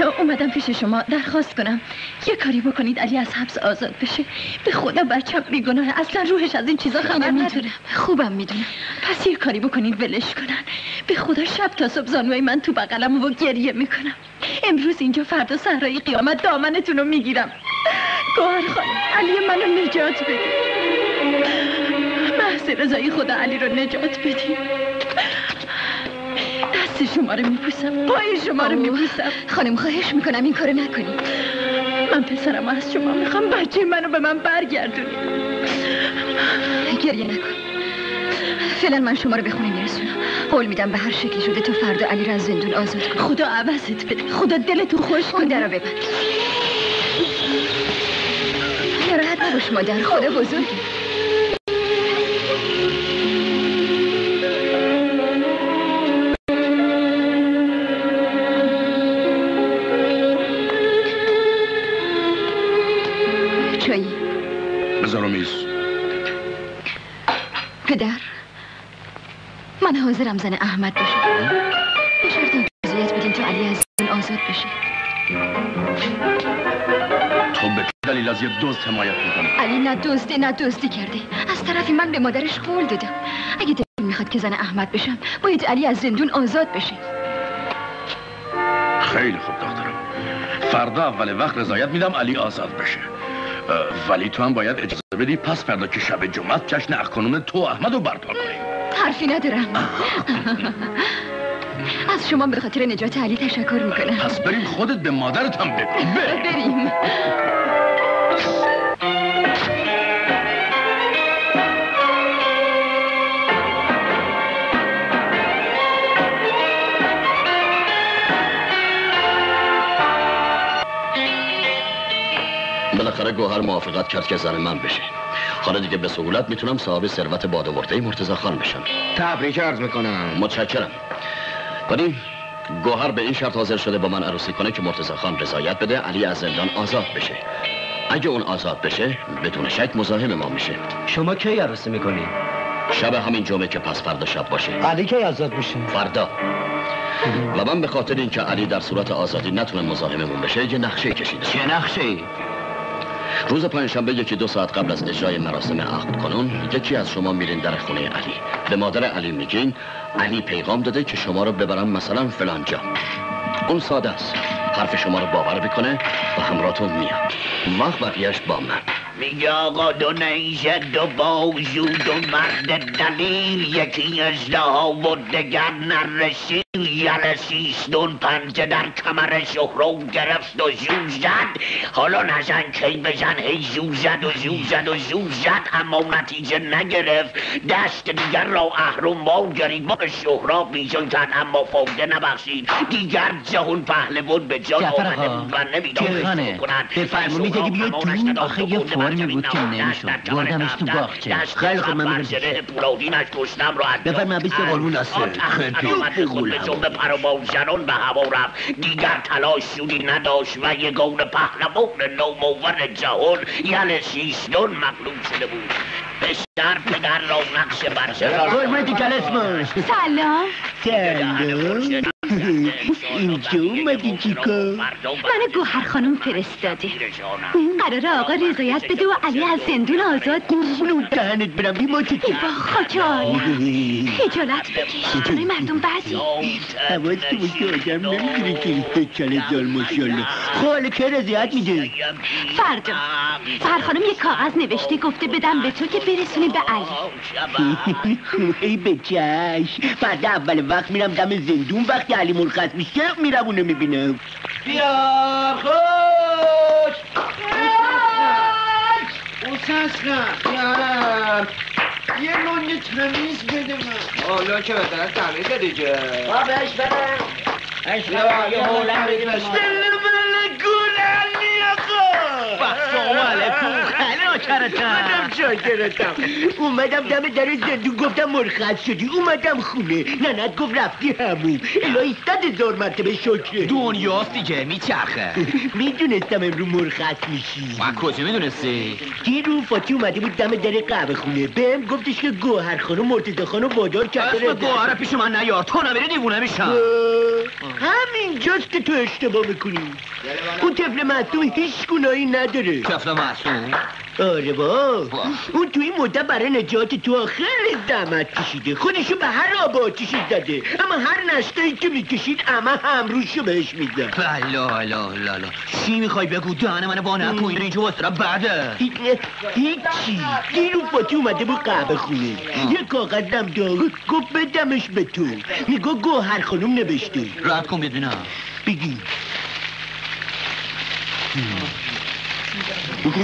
نه اومدم پیش شما درخواست کنم یه کاری بکنید علی از حبس آزاد بشه. به خدا بچم بیگناهه، اصلا روحش از این چیزا خبر نداره. خوبم میدونم. پس یه کاری بکنید ولش کنن. به خدا شب تا صبح زانوی من تو بغلم و گریه میکنم. امروز اینجا فردا صحرای قیامت دامنتون رو میگیرم. گوهر خانم علی منو نجات بدید. محض رضای خدا علی رو نجات بدید. دست شما رو میپوسم، پای شما رو میپوسم. خانم خواهش میکنم این کارو نکنید. من پسرم از شما میخوام. بچه منو به من برگردونید. گریه نکن. فعلا من شما رو به خونه میرسونم. قول میدم به هر شکلی شده تو فردا علی رو از زندون آزاد کن. خدا عوضت بده. خدا دلتو خوش کنه. درو ببند. ناراحت نباش مادر، خدا بزرگه. پدر من حاضرم زن احمد بشم. به شرط اینکه رضایت بدین تو علی از این آزاد بشه. تو به چه دلیل از یک دوست حمایت میکنی؟ علی نه دوستی کرده. از طرفی من به مادرش قول دادم اگه دلم میخواد که زن احمد بشم باید علی از زندون آزاد بشه. خیلی خوب دخترم، فردا اول وقت رضایت میدم علی آزاد بشه، ولی تو هم باید اجازه بدی پس فردا که شب جمعه جشن اخوانون تو احمد رو برپا کنیم. حرفی ندارم. از شما به خاطر نجات علی تشکر میکنم. پس بریم خودت به مادرت هم بگو. بریم. بالاخره گوهر موافقت کرد که زن من بشه. حالا دیگه به سهولت میتونم صاحب ثروت بادآورده‌ای مرتضی خان بشم. تبریک عرض میکنم. متشکرم. ولی گوهر به این شرط حاضر شده با من عروسی کنه که مرتضی خان رضایت بده علی از زندان آزاد بشه. اگه اون آزاد بشه بدون شک مزاحم ما میشه. شما کی عروسی میکنید؟ شب همین جمعه که پس فردا شب باشه. علی کی آزاد میشه؟ فردا. و من به خاطر اینکه علی در صورت آزادی نتونه مزاحممون بشه یه نقشه کشیدم. چه نقشه‌ای؟ روز پنجشنبه یکی دو ساعت قبل از اجرای مراسم عقدکنون یکی از شما میرین در خونه علی. به مادر علی میگین علی پیغام داده که شما رو ببرم مثلا فلان جا. اون ساده است. حرف شما رو باور بکنه و همراهتون میاد. وقت بقیهش با من. میگه آقا دو نیزه دو بازو دو مرد دلیل، یکی ازدها و دگر نرسیل. یل سیستون پنجه در کمر سخرو گرفت و زوزد. حالا نزن کی بزن، هی زوزد و زوزد و زوزد، اما نتیجه نگرفت. دست دیگر را اهرم با گریبان سهراب بیجان کرد، اما فایده نبخشید. دیگر جهان پهلوان به جان آمده بود و نمیدانست کنند. بفرمایید اگه بیاید تو این آخه یه فرمی بود که نمیشد، بردمش تو باغچه. خیلی خب من میرم پولادینش کشتم را از بفرمایید بیست قانون هستن. خیلی خوب جنب پروازنان به هوا رفت. دیگر تلاش سودی نداشت و یگان پهلوان نومور جهان یل سیستان مغلوب شده بود. پسر پدر را نقش برشد. فرمایید کلسمش سلام سلام. اینجا اومدی چیکار؟ منو گوهر خانم فرستاده، قراره آقا رضایت بده و علی از زندون آزاد قربونو دهنت برم. بی ما چیکار؟ با خاک عالم خجالت بکش. همه مردم بعضی حواس که باشه آدم نمیگیره که ایسته چله جال ماشالله. خب که رضایت میده فردا گوهر خانم یه کاغذ نوشته گفته بدم به تو که برسونی به علی. ای به چشم. فردا اول وقت میرم دم زندون، وقتی علی مرخص میشه میرم اونو میبینم. بیار خوش اوسس کن بیارم یه لونه تمیز بده من. حالا که بدن از تمیز داده جا با بهش بدن اش بدن یه حولم بده بهش بله بله گولن میاخو بخش اوماله اومدم شاکرتم. اومدم دم در زندون گفتم مرخص شدی، اومدم خونه ننت گفت رفتی همون. الهی 100,000 مرتبه شکره. دنیاست دیگه میچرخه. میدونستم امرو مرخص میشی. من کجا میدونستی؟ دیرو فاتی اومده بود دم در قهوه خونه بهم گفتش که گوهر خانم مرتضی خانم وادار کرده اسم گوهر پیش من نیار تو نمیری دیوونه میشم. همینجاست که تو اشتباه میکنی. اون طفل معصوم هیچ گناهی نداره. طفل معصوم؟ آره با اون توی مدت برای نجات تو خیلی زحمت کشیده، خودشو به هر آباتیشی زده، اما هر نشتایی که میکشید اما همروشو بهش میده. لا لا لا لا چی میخوای بگو؟ دهن منو وا نکن اینجا واسه بعده. هیچی دیرو فاتی اومده بود قهوه خونه یه کاغذم داد گفت بدمش به تو. میگو گوهر خانم نوشته. راحت کن بدونم بگی.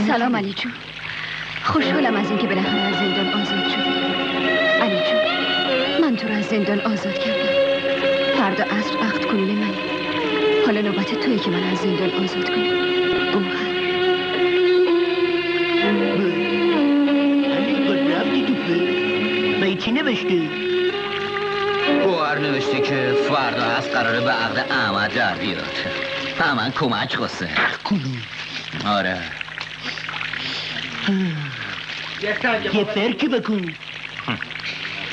سلام علی جون، خوشحالم از اینکه بالاخره از زندان آزاد شد. علی جون من تو را از زندان آزاد کردم، فردا عصر عقد کنون منی، حالا نوبت تویی که من از زندان آزاد کنی. گوهر علی قد رفتی تو فکر بایی چی نوشته؟ گوهر نوشته که فردا عصر قراره به عقد احمد در بیاد، همه کمک خواسته. کنون آره یه فرکی بکن.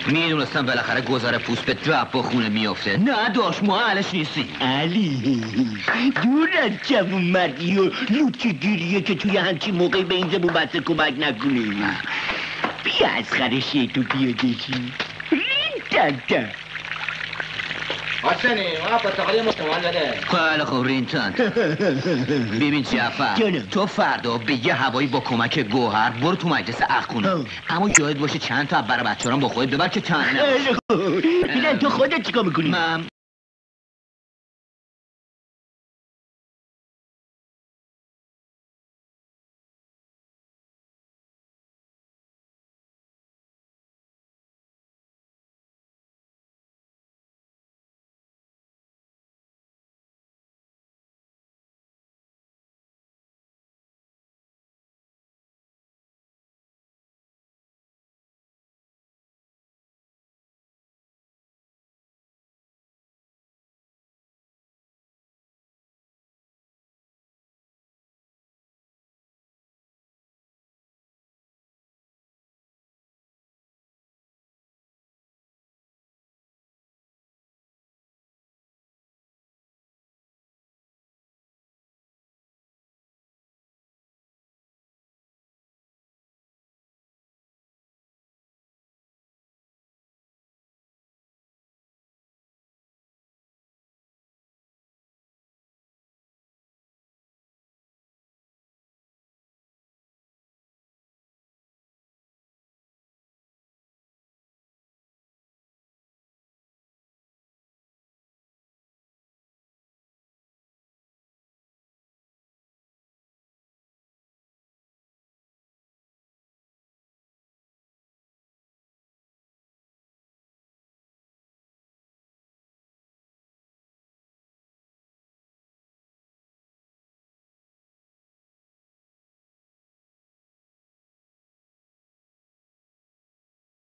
میدونستم بالاخره گذار پوست به جب با خونه میافته. نه داشت ما اهلش نیستی علی. دور از جوون مردی و لوتی گیریه که توی همچین موقعی به این زبون بسته کمک نکنه. بیا از خرشه تو بیادشی رین تن حسنی ما پرتقالی متولده. خیلی خوب رین تن. ببین جعفر تو فردا به یه هوایی با کمک گوهر برو تو مجلس اخونه، اما یاد باشه چند تا برای بچه‌هام با خودت ببر که تن نباشه. ببین تو خودت چیکار میکنی؟ من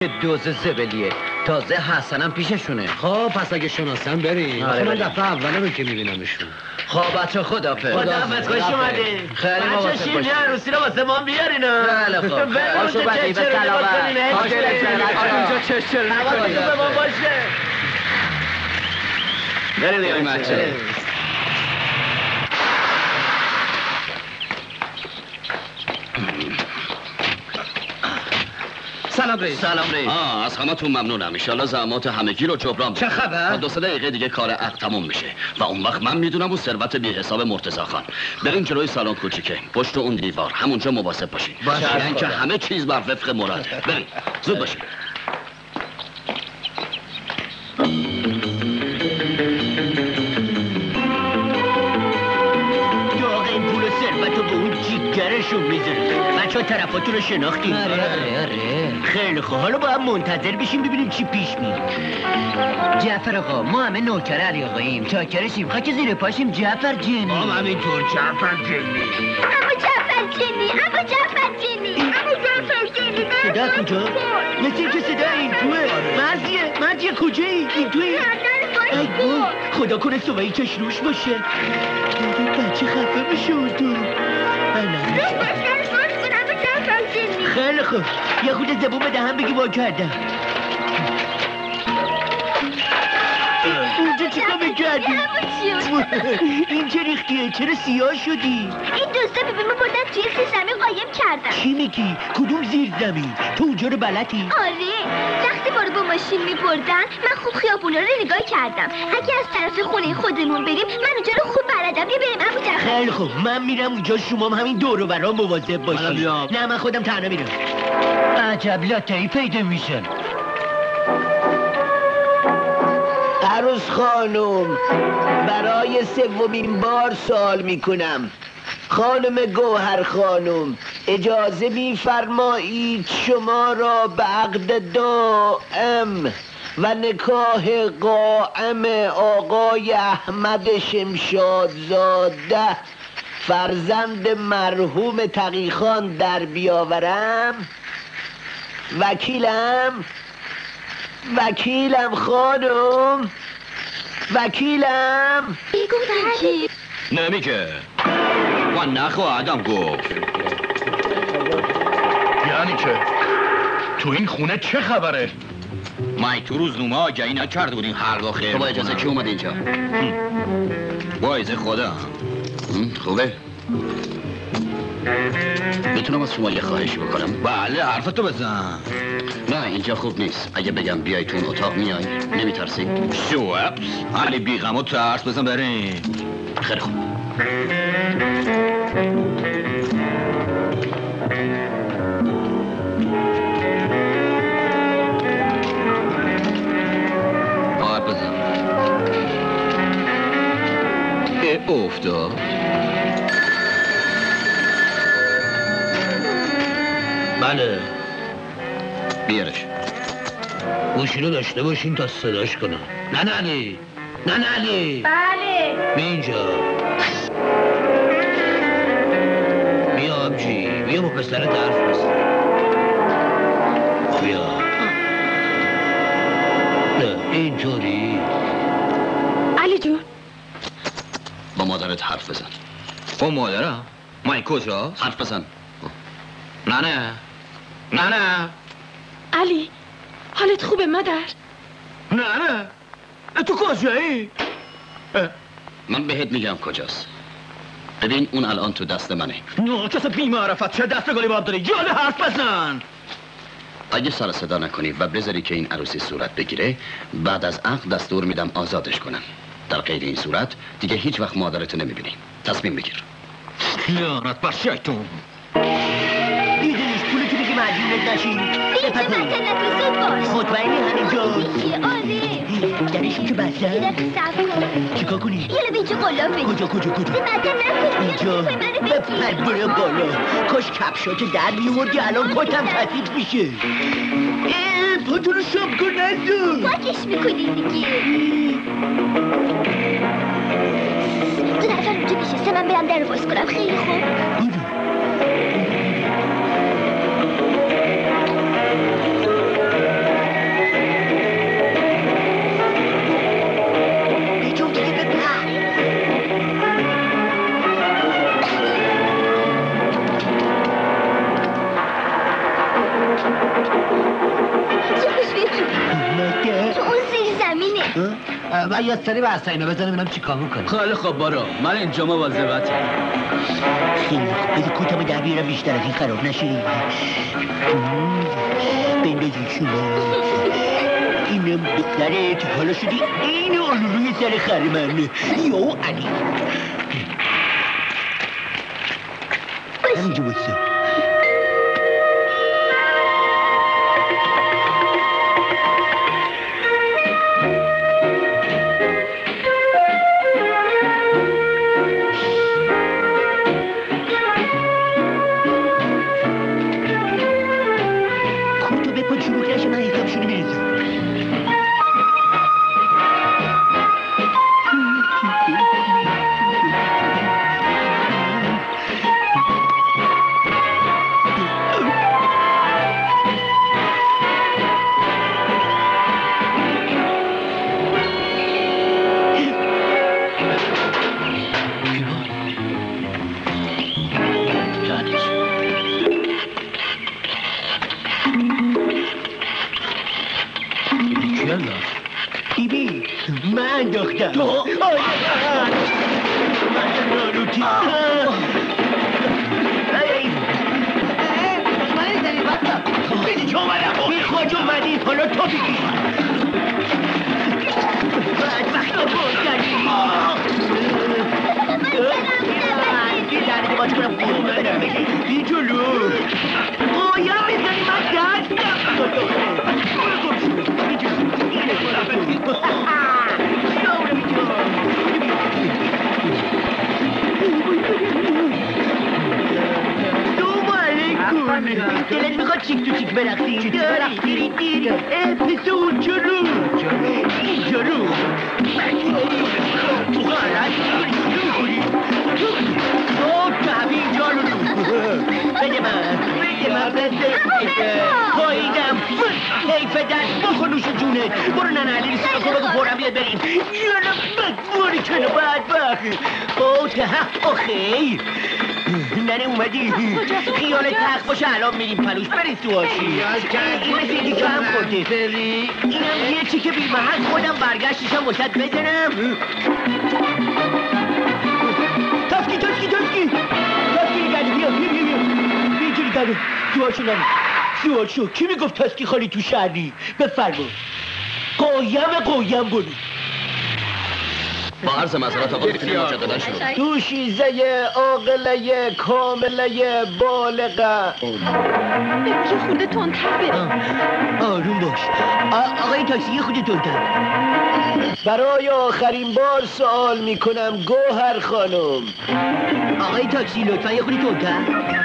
دوز زبلیه، تازه حسنم پیششونه. خب پس اگه شناسم بریم. آره من دفعه اوله رو که میبینمشون. خب بچه خدافظ. خدافظ، خوش اومدین. خیلی مواظب باشین. بچه شیرینی عروسی رو واسه ما بیارین. بله خب. باشه بچه‌ها، سلام. اونجا چشچر نکنید. حواستون به ما باشه. بریم بچه‌ها. سلام رئیس. سلام رئیس. از همتون ممنونم. ان شاء الله زحمات همگی رو جبران بکنید. چه خبر؟ دو سه دقیقه دیگه کار عقد تموم میشه و اون وقت من میدونم اون ثروت بی حساب مرتضی خان. بریم جلوی سالن کوچیکه، پشت اون دیوار، همونجا مواظب باشین. باشه که همه چیز بر وفق مراده. بریم. زود باشین. گرشو میذاریم. بچه ها طرفاتون رو شناختیم. آره خیلی خوب، حالا باید منتظر بشیم ببینیم چی پیش میاد. جعفر آقا ما همه نوکر علی آقاییم، چاکرشیم، خاک زیر پاشیم. جعفر جنی هم همینطور. جعفر جنی صدا کجا؟ مثل که صدا این توه. مرزیه کجایی؟ این توه؟ ای بو خدا کنه صبایی چش روش باشه. بچه خفه میشه اردو. خیلی خوب، یه خود زبون بده هم بگی با کردم. اونجا چیکار میکردی؟ این چه ریختیه؟ چرا سیاه شدی؟ این دوستا به ما بردن توی زیر زمین قایم کردن. چی میگی؟ کدوم زیر زمین؟ تو اونجا رو بلدی؟ آره، وقتی ما رو با ماشین میبردن من خوب خیابونا رو نگاه کردم. اگه از طرف خونه خودمون بریم من اونجا رو خوب بلدم. بیا بریم عمو جعفر. خیلی خوب، من میرم اونجا، شما هم همین دور و برام مواظب باشید. نه من خودم تنها میرم. عجب لطایی پیدا میشن. عروس خانم، برای سومین بار سوال میکنم. خانم گوهر خانم، اجازه میفرمایید شما را به عقد دائم و نکاح قائم آقای احمد شمشادزاده فرزند مرحوم تقیخان در بیاورم؟ وکیلم خانم، وکیلم. بگو وکیل نمیگه من نخواهدم گفت. یعنی که تو این خونه چه خبره؟ مای تو روزنامه آگهی نکرده بودیم هر واخه. تو با اجازه کی اومد اینجا؟ با اجازه خدا. خوبه؟ میتونم از شما یه خواهشی بکنم؟ بله حرفتو بزن. نه اینجا خوب نیست. اگه بگم بیای تو اتاق میای؟ نمیترسی؟ شوپس علی بی غم و ترس بزن بریم. خیلی خوب. آب بزن. افتاد. بله بیارش. گوشی رو داشته باشین تا صداش کنم. نه علی. بله بیا اینجا. بیا آبجی، بیا با پسرت حرف بزن. بیا. نه اینجوری. علی جون با مادرت حرف بزن. با مادرم؟ مای کجا؟ حرف بزن. نه علی حالت خوبه مادر؟ نه تو کجایی؟ من بهت میگم کجاست. ببین اون الان تو دست منه. نه کس بیمعرفت چه دست گلی باب داری؟ یاد حرف بزن. اگه سر صدا نکنی و بذاری که این عروسی صورت بگیره بعد از عقد دستور میدم آزادش کنن. در غیر این صورت دیگه هیچ وقت مادرتو نمیبینی. تصمیم بگیر. لعنت بر شیطون. مجبورت نشین. بپر کنیم مطمئنی همینجا درشون که بستن. چیکار کنی؟ یه لبه اینجا قلاب بگیم. کجا؟ اینجا بپر برای بالا. کاش کپشاتو در میوردی الان کتم تطیب میشه. پاتو رو شب کن نزدو پاکش میکنی دیگه. دو نفر اونجا میشه. من برم در رو باز کنم. خیلی خوب و یه سری واسه اینا بزنم ببینم چی کار می‌کنه. خیلی خب برو. من اینجا مواظبتم. خیلی خوب. بده کوتاه در بیارم بیشتر از این خراب نشه. بندازی شما. اینم دختره تو حالا شدی این آلولوی سر خر من. یو علی. همینجا بسته. کی میگفت تسکی خالی تو شهری؟ بفرما. قایم برو. با عرض معذرت آقا میتونیم مجددا شروع کنیم. تو شیزه عاقله کامله بالغه. چه خورده تندتر بریم. آروم باش. آقای تاکسی خودت تندتر. برای آخرین بار سوال میکنم گوهر خانم. آقای تاکسی لطفا یه خورده تندتر.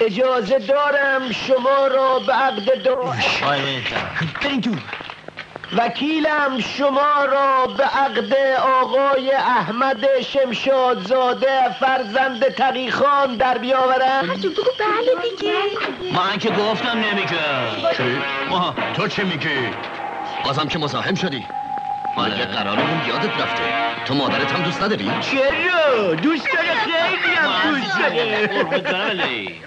اجازه دارم شما را به عقد دادش وکیلم شما را به عقد آقای احمد شمشادزاده فرزند تقیخان در بیاورم. حاجب بگو بله دیگه. من که گفتم نمیگم. تو چه میگی؟ بازم که مزاحم شدی؟ مگه قرارمون یادت رفته؟ تو مادرت هم دوست نداری؟ چرا؟ دوست داره، خیلی هم دوست داره. قربت علی.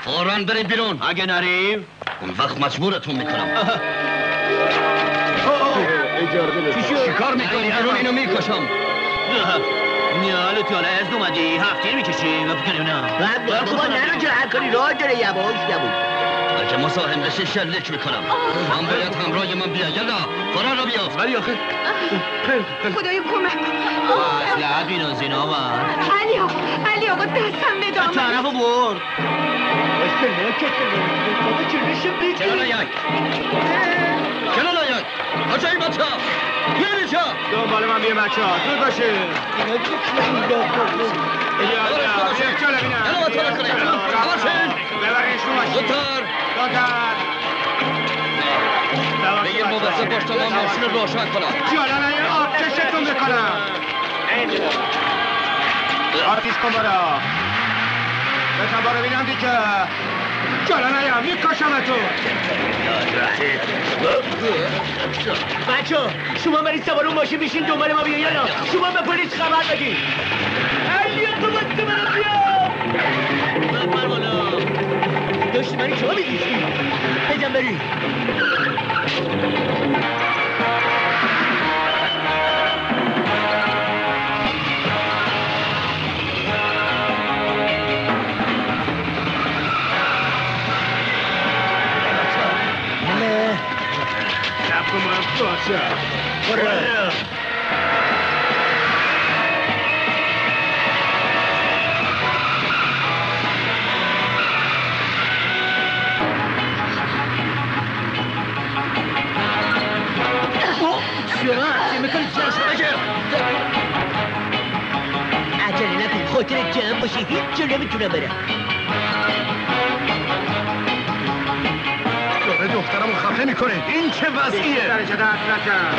فوراً برید بیرون. اگه نریم اون وقت مجبورتون میکنم. چیکار میکنی؟ بیرون اینو میکشم. نیاله تو حالا از اومدی هفتیر میکشی و بکنیم نه بابا نرو جا هر کاری راه داره یواش نبود اگه مساهم بشی شلک میکنم. من باید همراه من بیا یلا فرار را بیافت ولی آخه خدای کمک اصلاحات بینازین آبا علی آقا دستم بدام طرف برد چرا نیای بچه این بچه یه نیچه دنبال من بیه بچه ها دور باشه اینا چه بگیر موضوع باش تا ما ماشین رو روشن کنم جالا نه یه آب چشتون بکنم آتیش کن برا بزن بارو بینم دیگه جالا نه یه میکاشم اتون بچه شما برید سوار اون ماشین بیشین دنبال ما بیا یالا شما به پلیس خبر بدید علیه قوت برا بیا بر بالا داشتی منی شما میگیشتی بجم بریم عجله نکن، خاطر جمع باشی، هیچ جا نمیتونم برم. داره دخترمو خفه میکنه، این چه وضعیه؟ درجه درد نکن.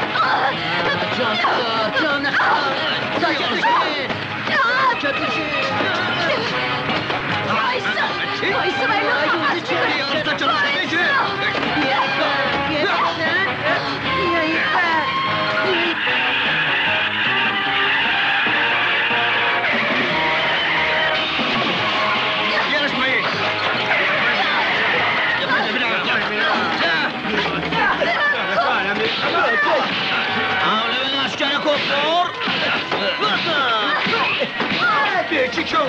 جان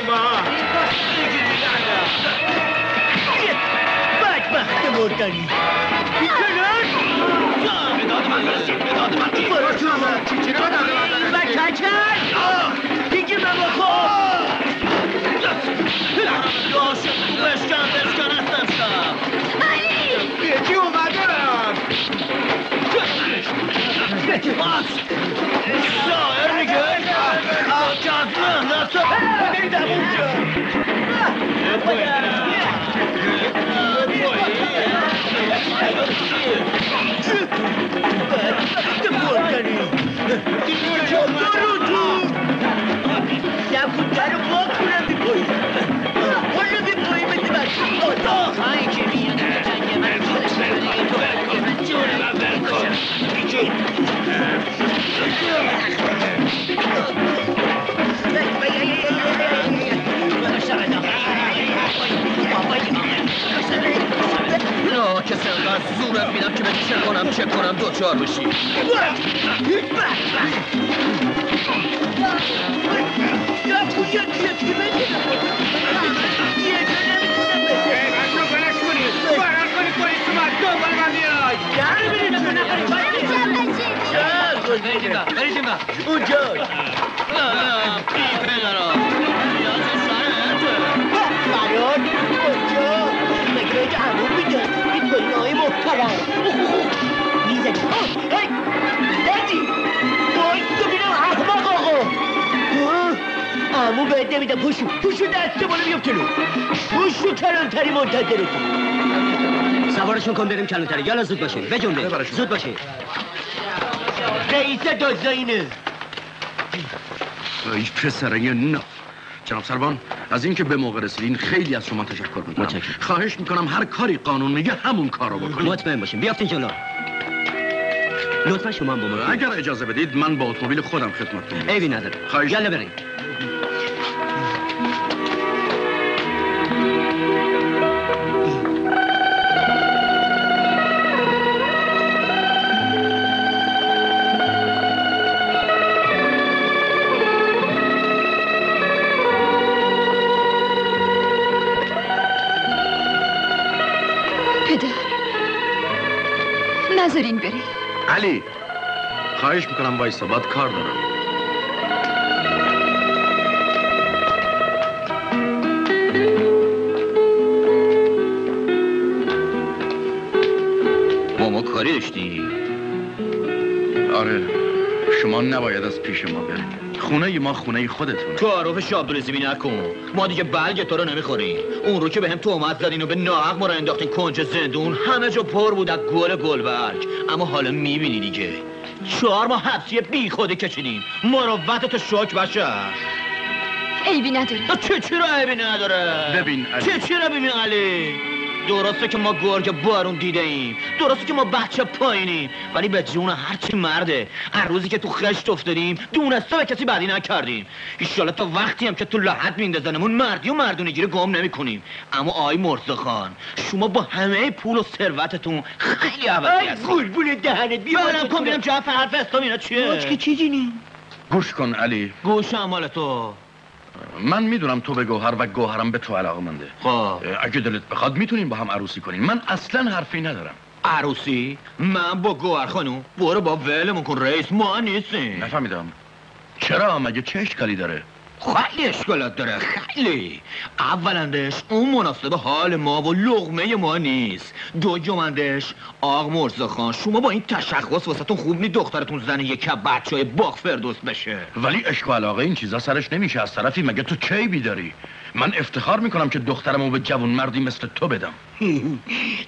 زورت میدم که بهت چه کنم دوچار بشی. عمو بهت نمیدم، پوشو دسته بالا بیام کلو، پوشو کلانتری منتظرتون. سوارشون کن بریم کلانتری، یالا زود باشه، به جنبه زود باشه. رئیس دزداینه. ای پسرای نه. جناب سربان، از اینکه به موقع رسیدین خیلی از شما تشکر میکنم. خواهش میکنم هر کاری قانون میگه همون کارو بکنید. مطمئن باشین، بیافتین جلو. لطفا شما هم با ما. اگر اجازه بدید من با اتومبیل خودم خدمتتون میام. ایبی نداره. یالا بریم. نذارین بری. علی خواهش میکنم وایسا، باید کار دارم. با ما کاری داشتی؟ آره، شما نباید از پیش ما برید. خونه ما خونه خودتونه. تعارف شابدالعزیمی نکن، ما دیگه بلگ تو رو نمیخوریم. اون رو که به هم تهمت زدین و به ناحق ما را انداختین کنج زندون، همه جا پر بود از گل برگ. اما حالا میبینی دیگه، 4 ماه حبسیه بی خوده کشیدیم. مروتتو شک بشه. عیبی نداره. چی رو عیبی نداره؟ ببین علی، چی رو ببین علی، درسته که ما گرگ بارون دیده ایم، درسته که ما بچه پایینیم، ولی به جون هرچی مرده، هر روزی که تو خشت افتادیم دونسته به کسی بدی نکردیم. ایشالا تا وقتی هم که تو لحد میندازنمون مردی و مردونگیری گم نمی کنیم. اما آی مرتضی خان، شما با همه پول و ثروتتون خیلی عوضی هستید. آی گلبول دهنت، بیارم کن بینم جفت حرف استام اینا چیه؟ باش که چیزی نی. گوش کن علی، گوش اعمال تو. من میدونم تو به گوهر و گوهرم به تو علاقه منده. خب اگه دلت بخواد میتونیم با هم عروسی کنیم. من اصلا حرفی ندارم. عروسی؟ من با گوهر خانوم؟ برو با ولمون کن رئیس، ما نیستیم. نفهمیدم چرا؟ مگه چه اشکالی داره؟ خیلی اشکالات داره، خیلی. اولندش اون مناسب حال ما و لقمه ما نیست. دومندش آق مرزا خان شما با این تشخص واسهتون خوب نی دخترتون زن یک بچهای باغ فردوس بشه. ولی عشق و علاقه این چیزا سرش نمیشه. از طرفی مگه تو چی بیداری؟ من افتخار میکنم که دخترمو به جوان مردی مثل تو بدم.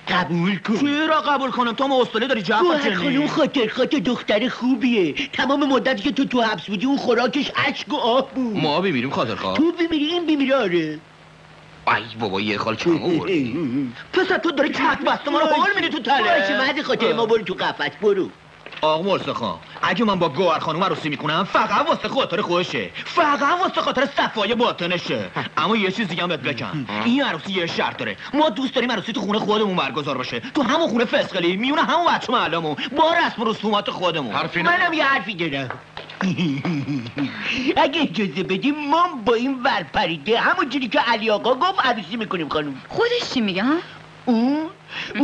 قبول کن. چرا قبول کنم؟ تو ما استاله داری جواب بدی. خانم خاطرخواه دختر خوبیه. تمام مدتی که تو حبس بودی اون خوراکش اشک و آب بود. ما بیمیریم خاطرخواه. تو بیمیری این بیمیره. آره. ای بابا یه خال چه آوردی؟ پس تو داری چک بسته ما رو بال میدی تو تله. باشه مهد خاطر ما برو تو قفس برو. آقا مرسا خان اگه من با گوهر خانوم عروسی میکنم فقط واسه خاطر خوشه، فقط واسه خاطر صفای باطنشه. اما یه چیز دیگه هم بهت بگم، این عروسی یه شرط داره. ما دوست داریم عروسی تو خونه خودمون برگزار بشه، تو همون خونه فسقلی، میونه همون بچه معلمون، با رسم و رسومات خودمون. منم یه حرفی دارم. اگه اجازه بدیم ما با این ورپریده همونجوری که علی آقا گفت عروسی میکنیم. خانوم خودش چی میگه؟ اون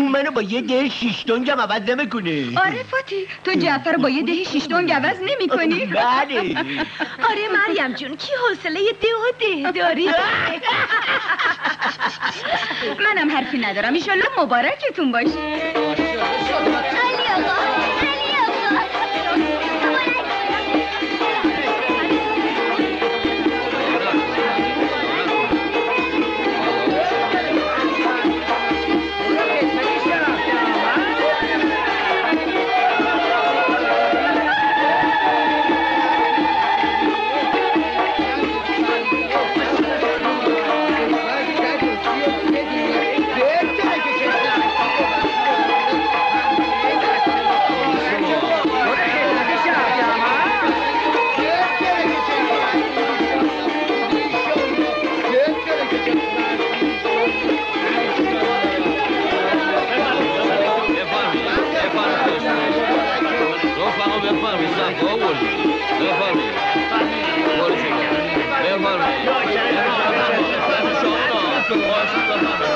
منو با یه ده 6 دنگ هم عوض نمیکنه. آره فاتی تو جعفر با یه ده 6 دنگ عوض نمیکنی؟ بله. آره مریم جون کی حوصله ده و ده داری؟ منم حرفی ندارم. ان شاءالله مبارکتون باشه. Come on.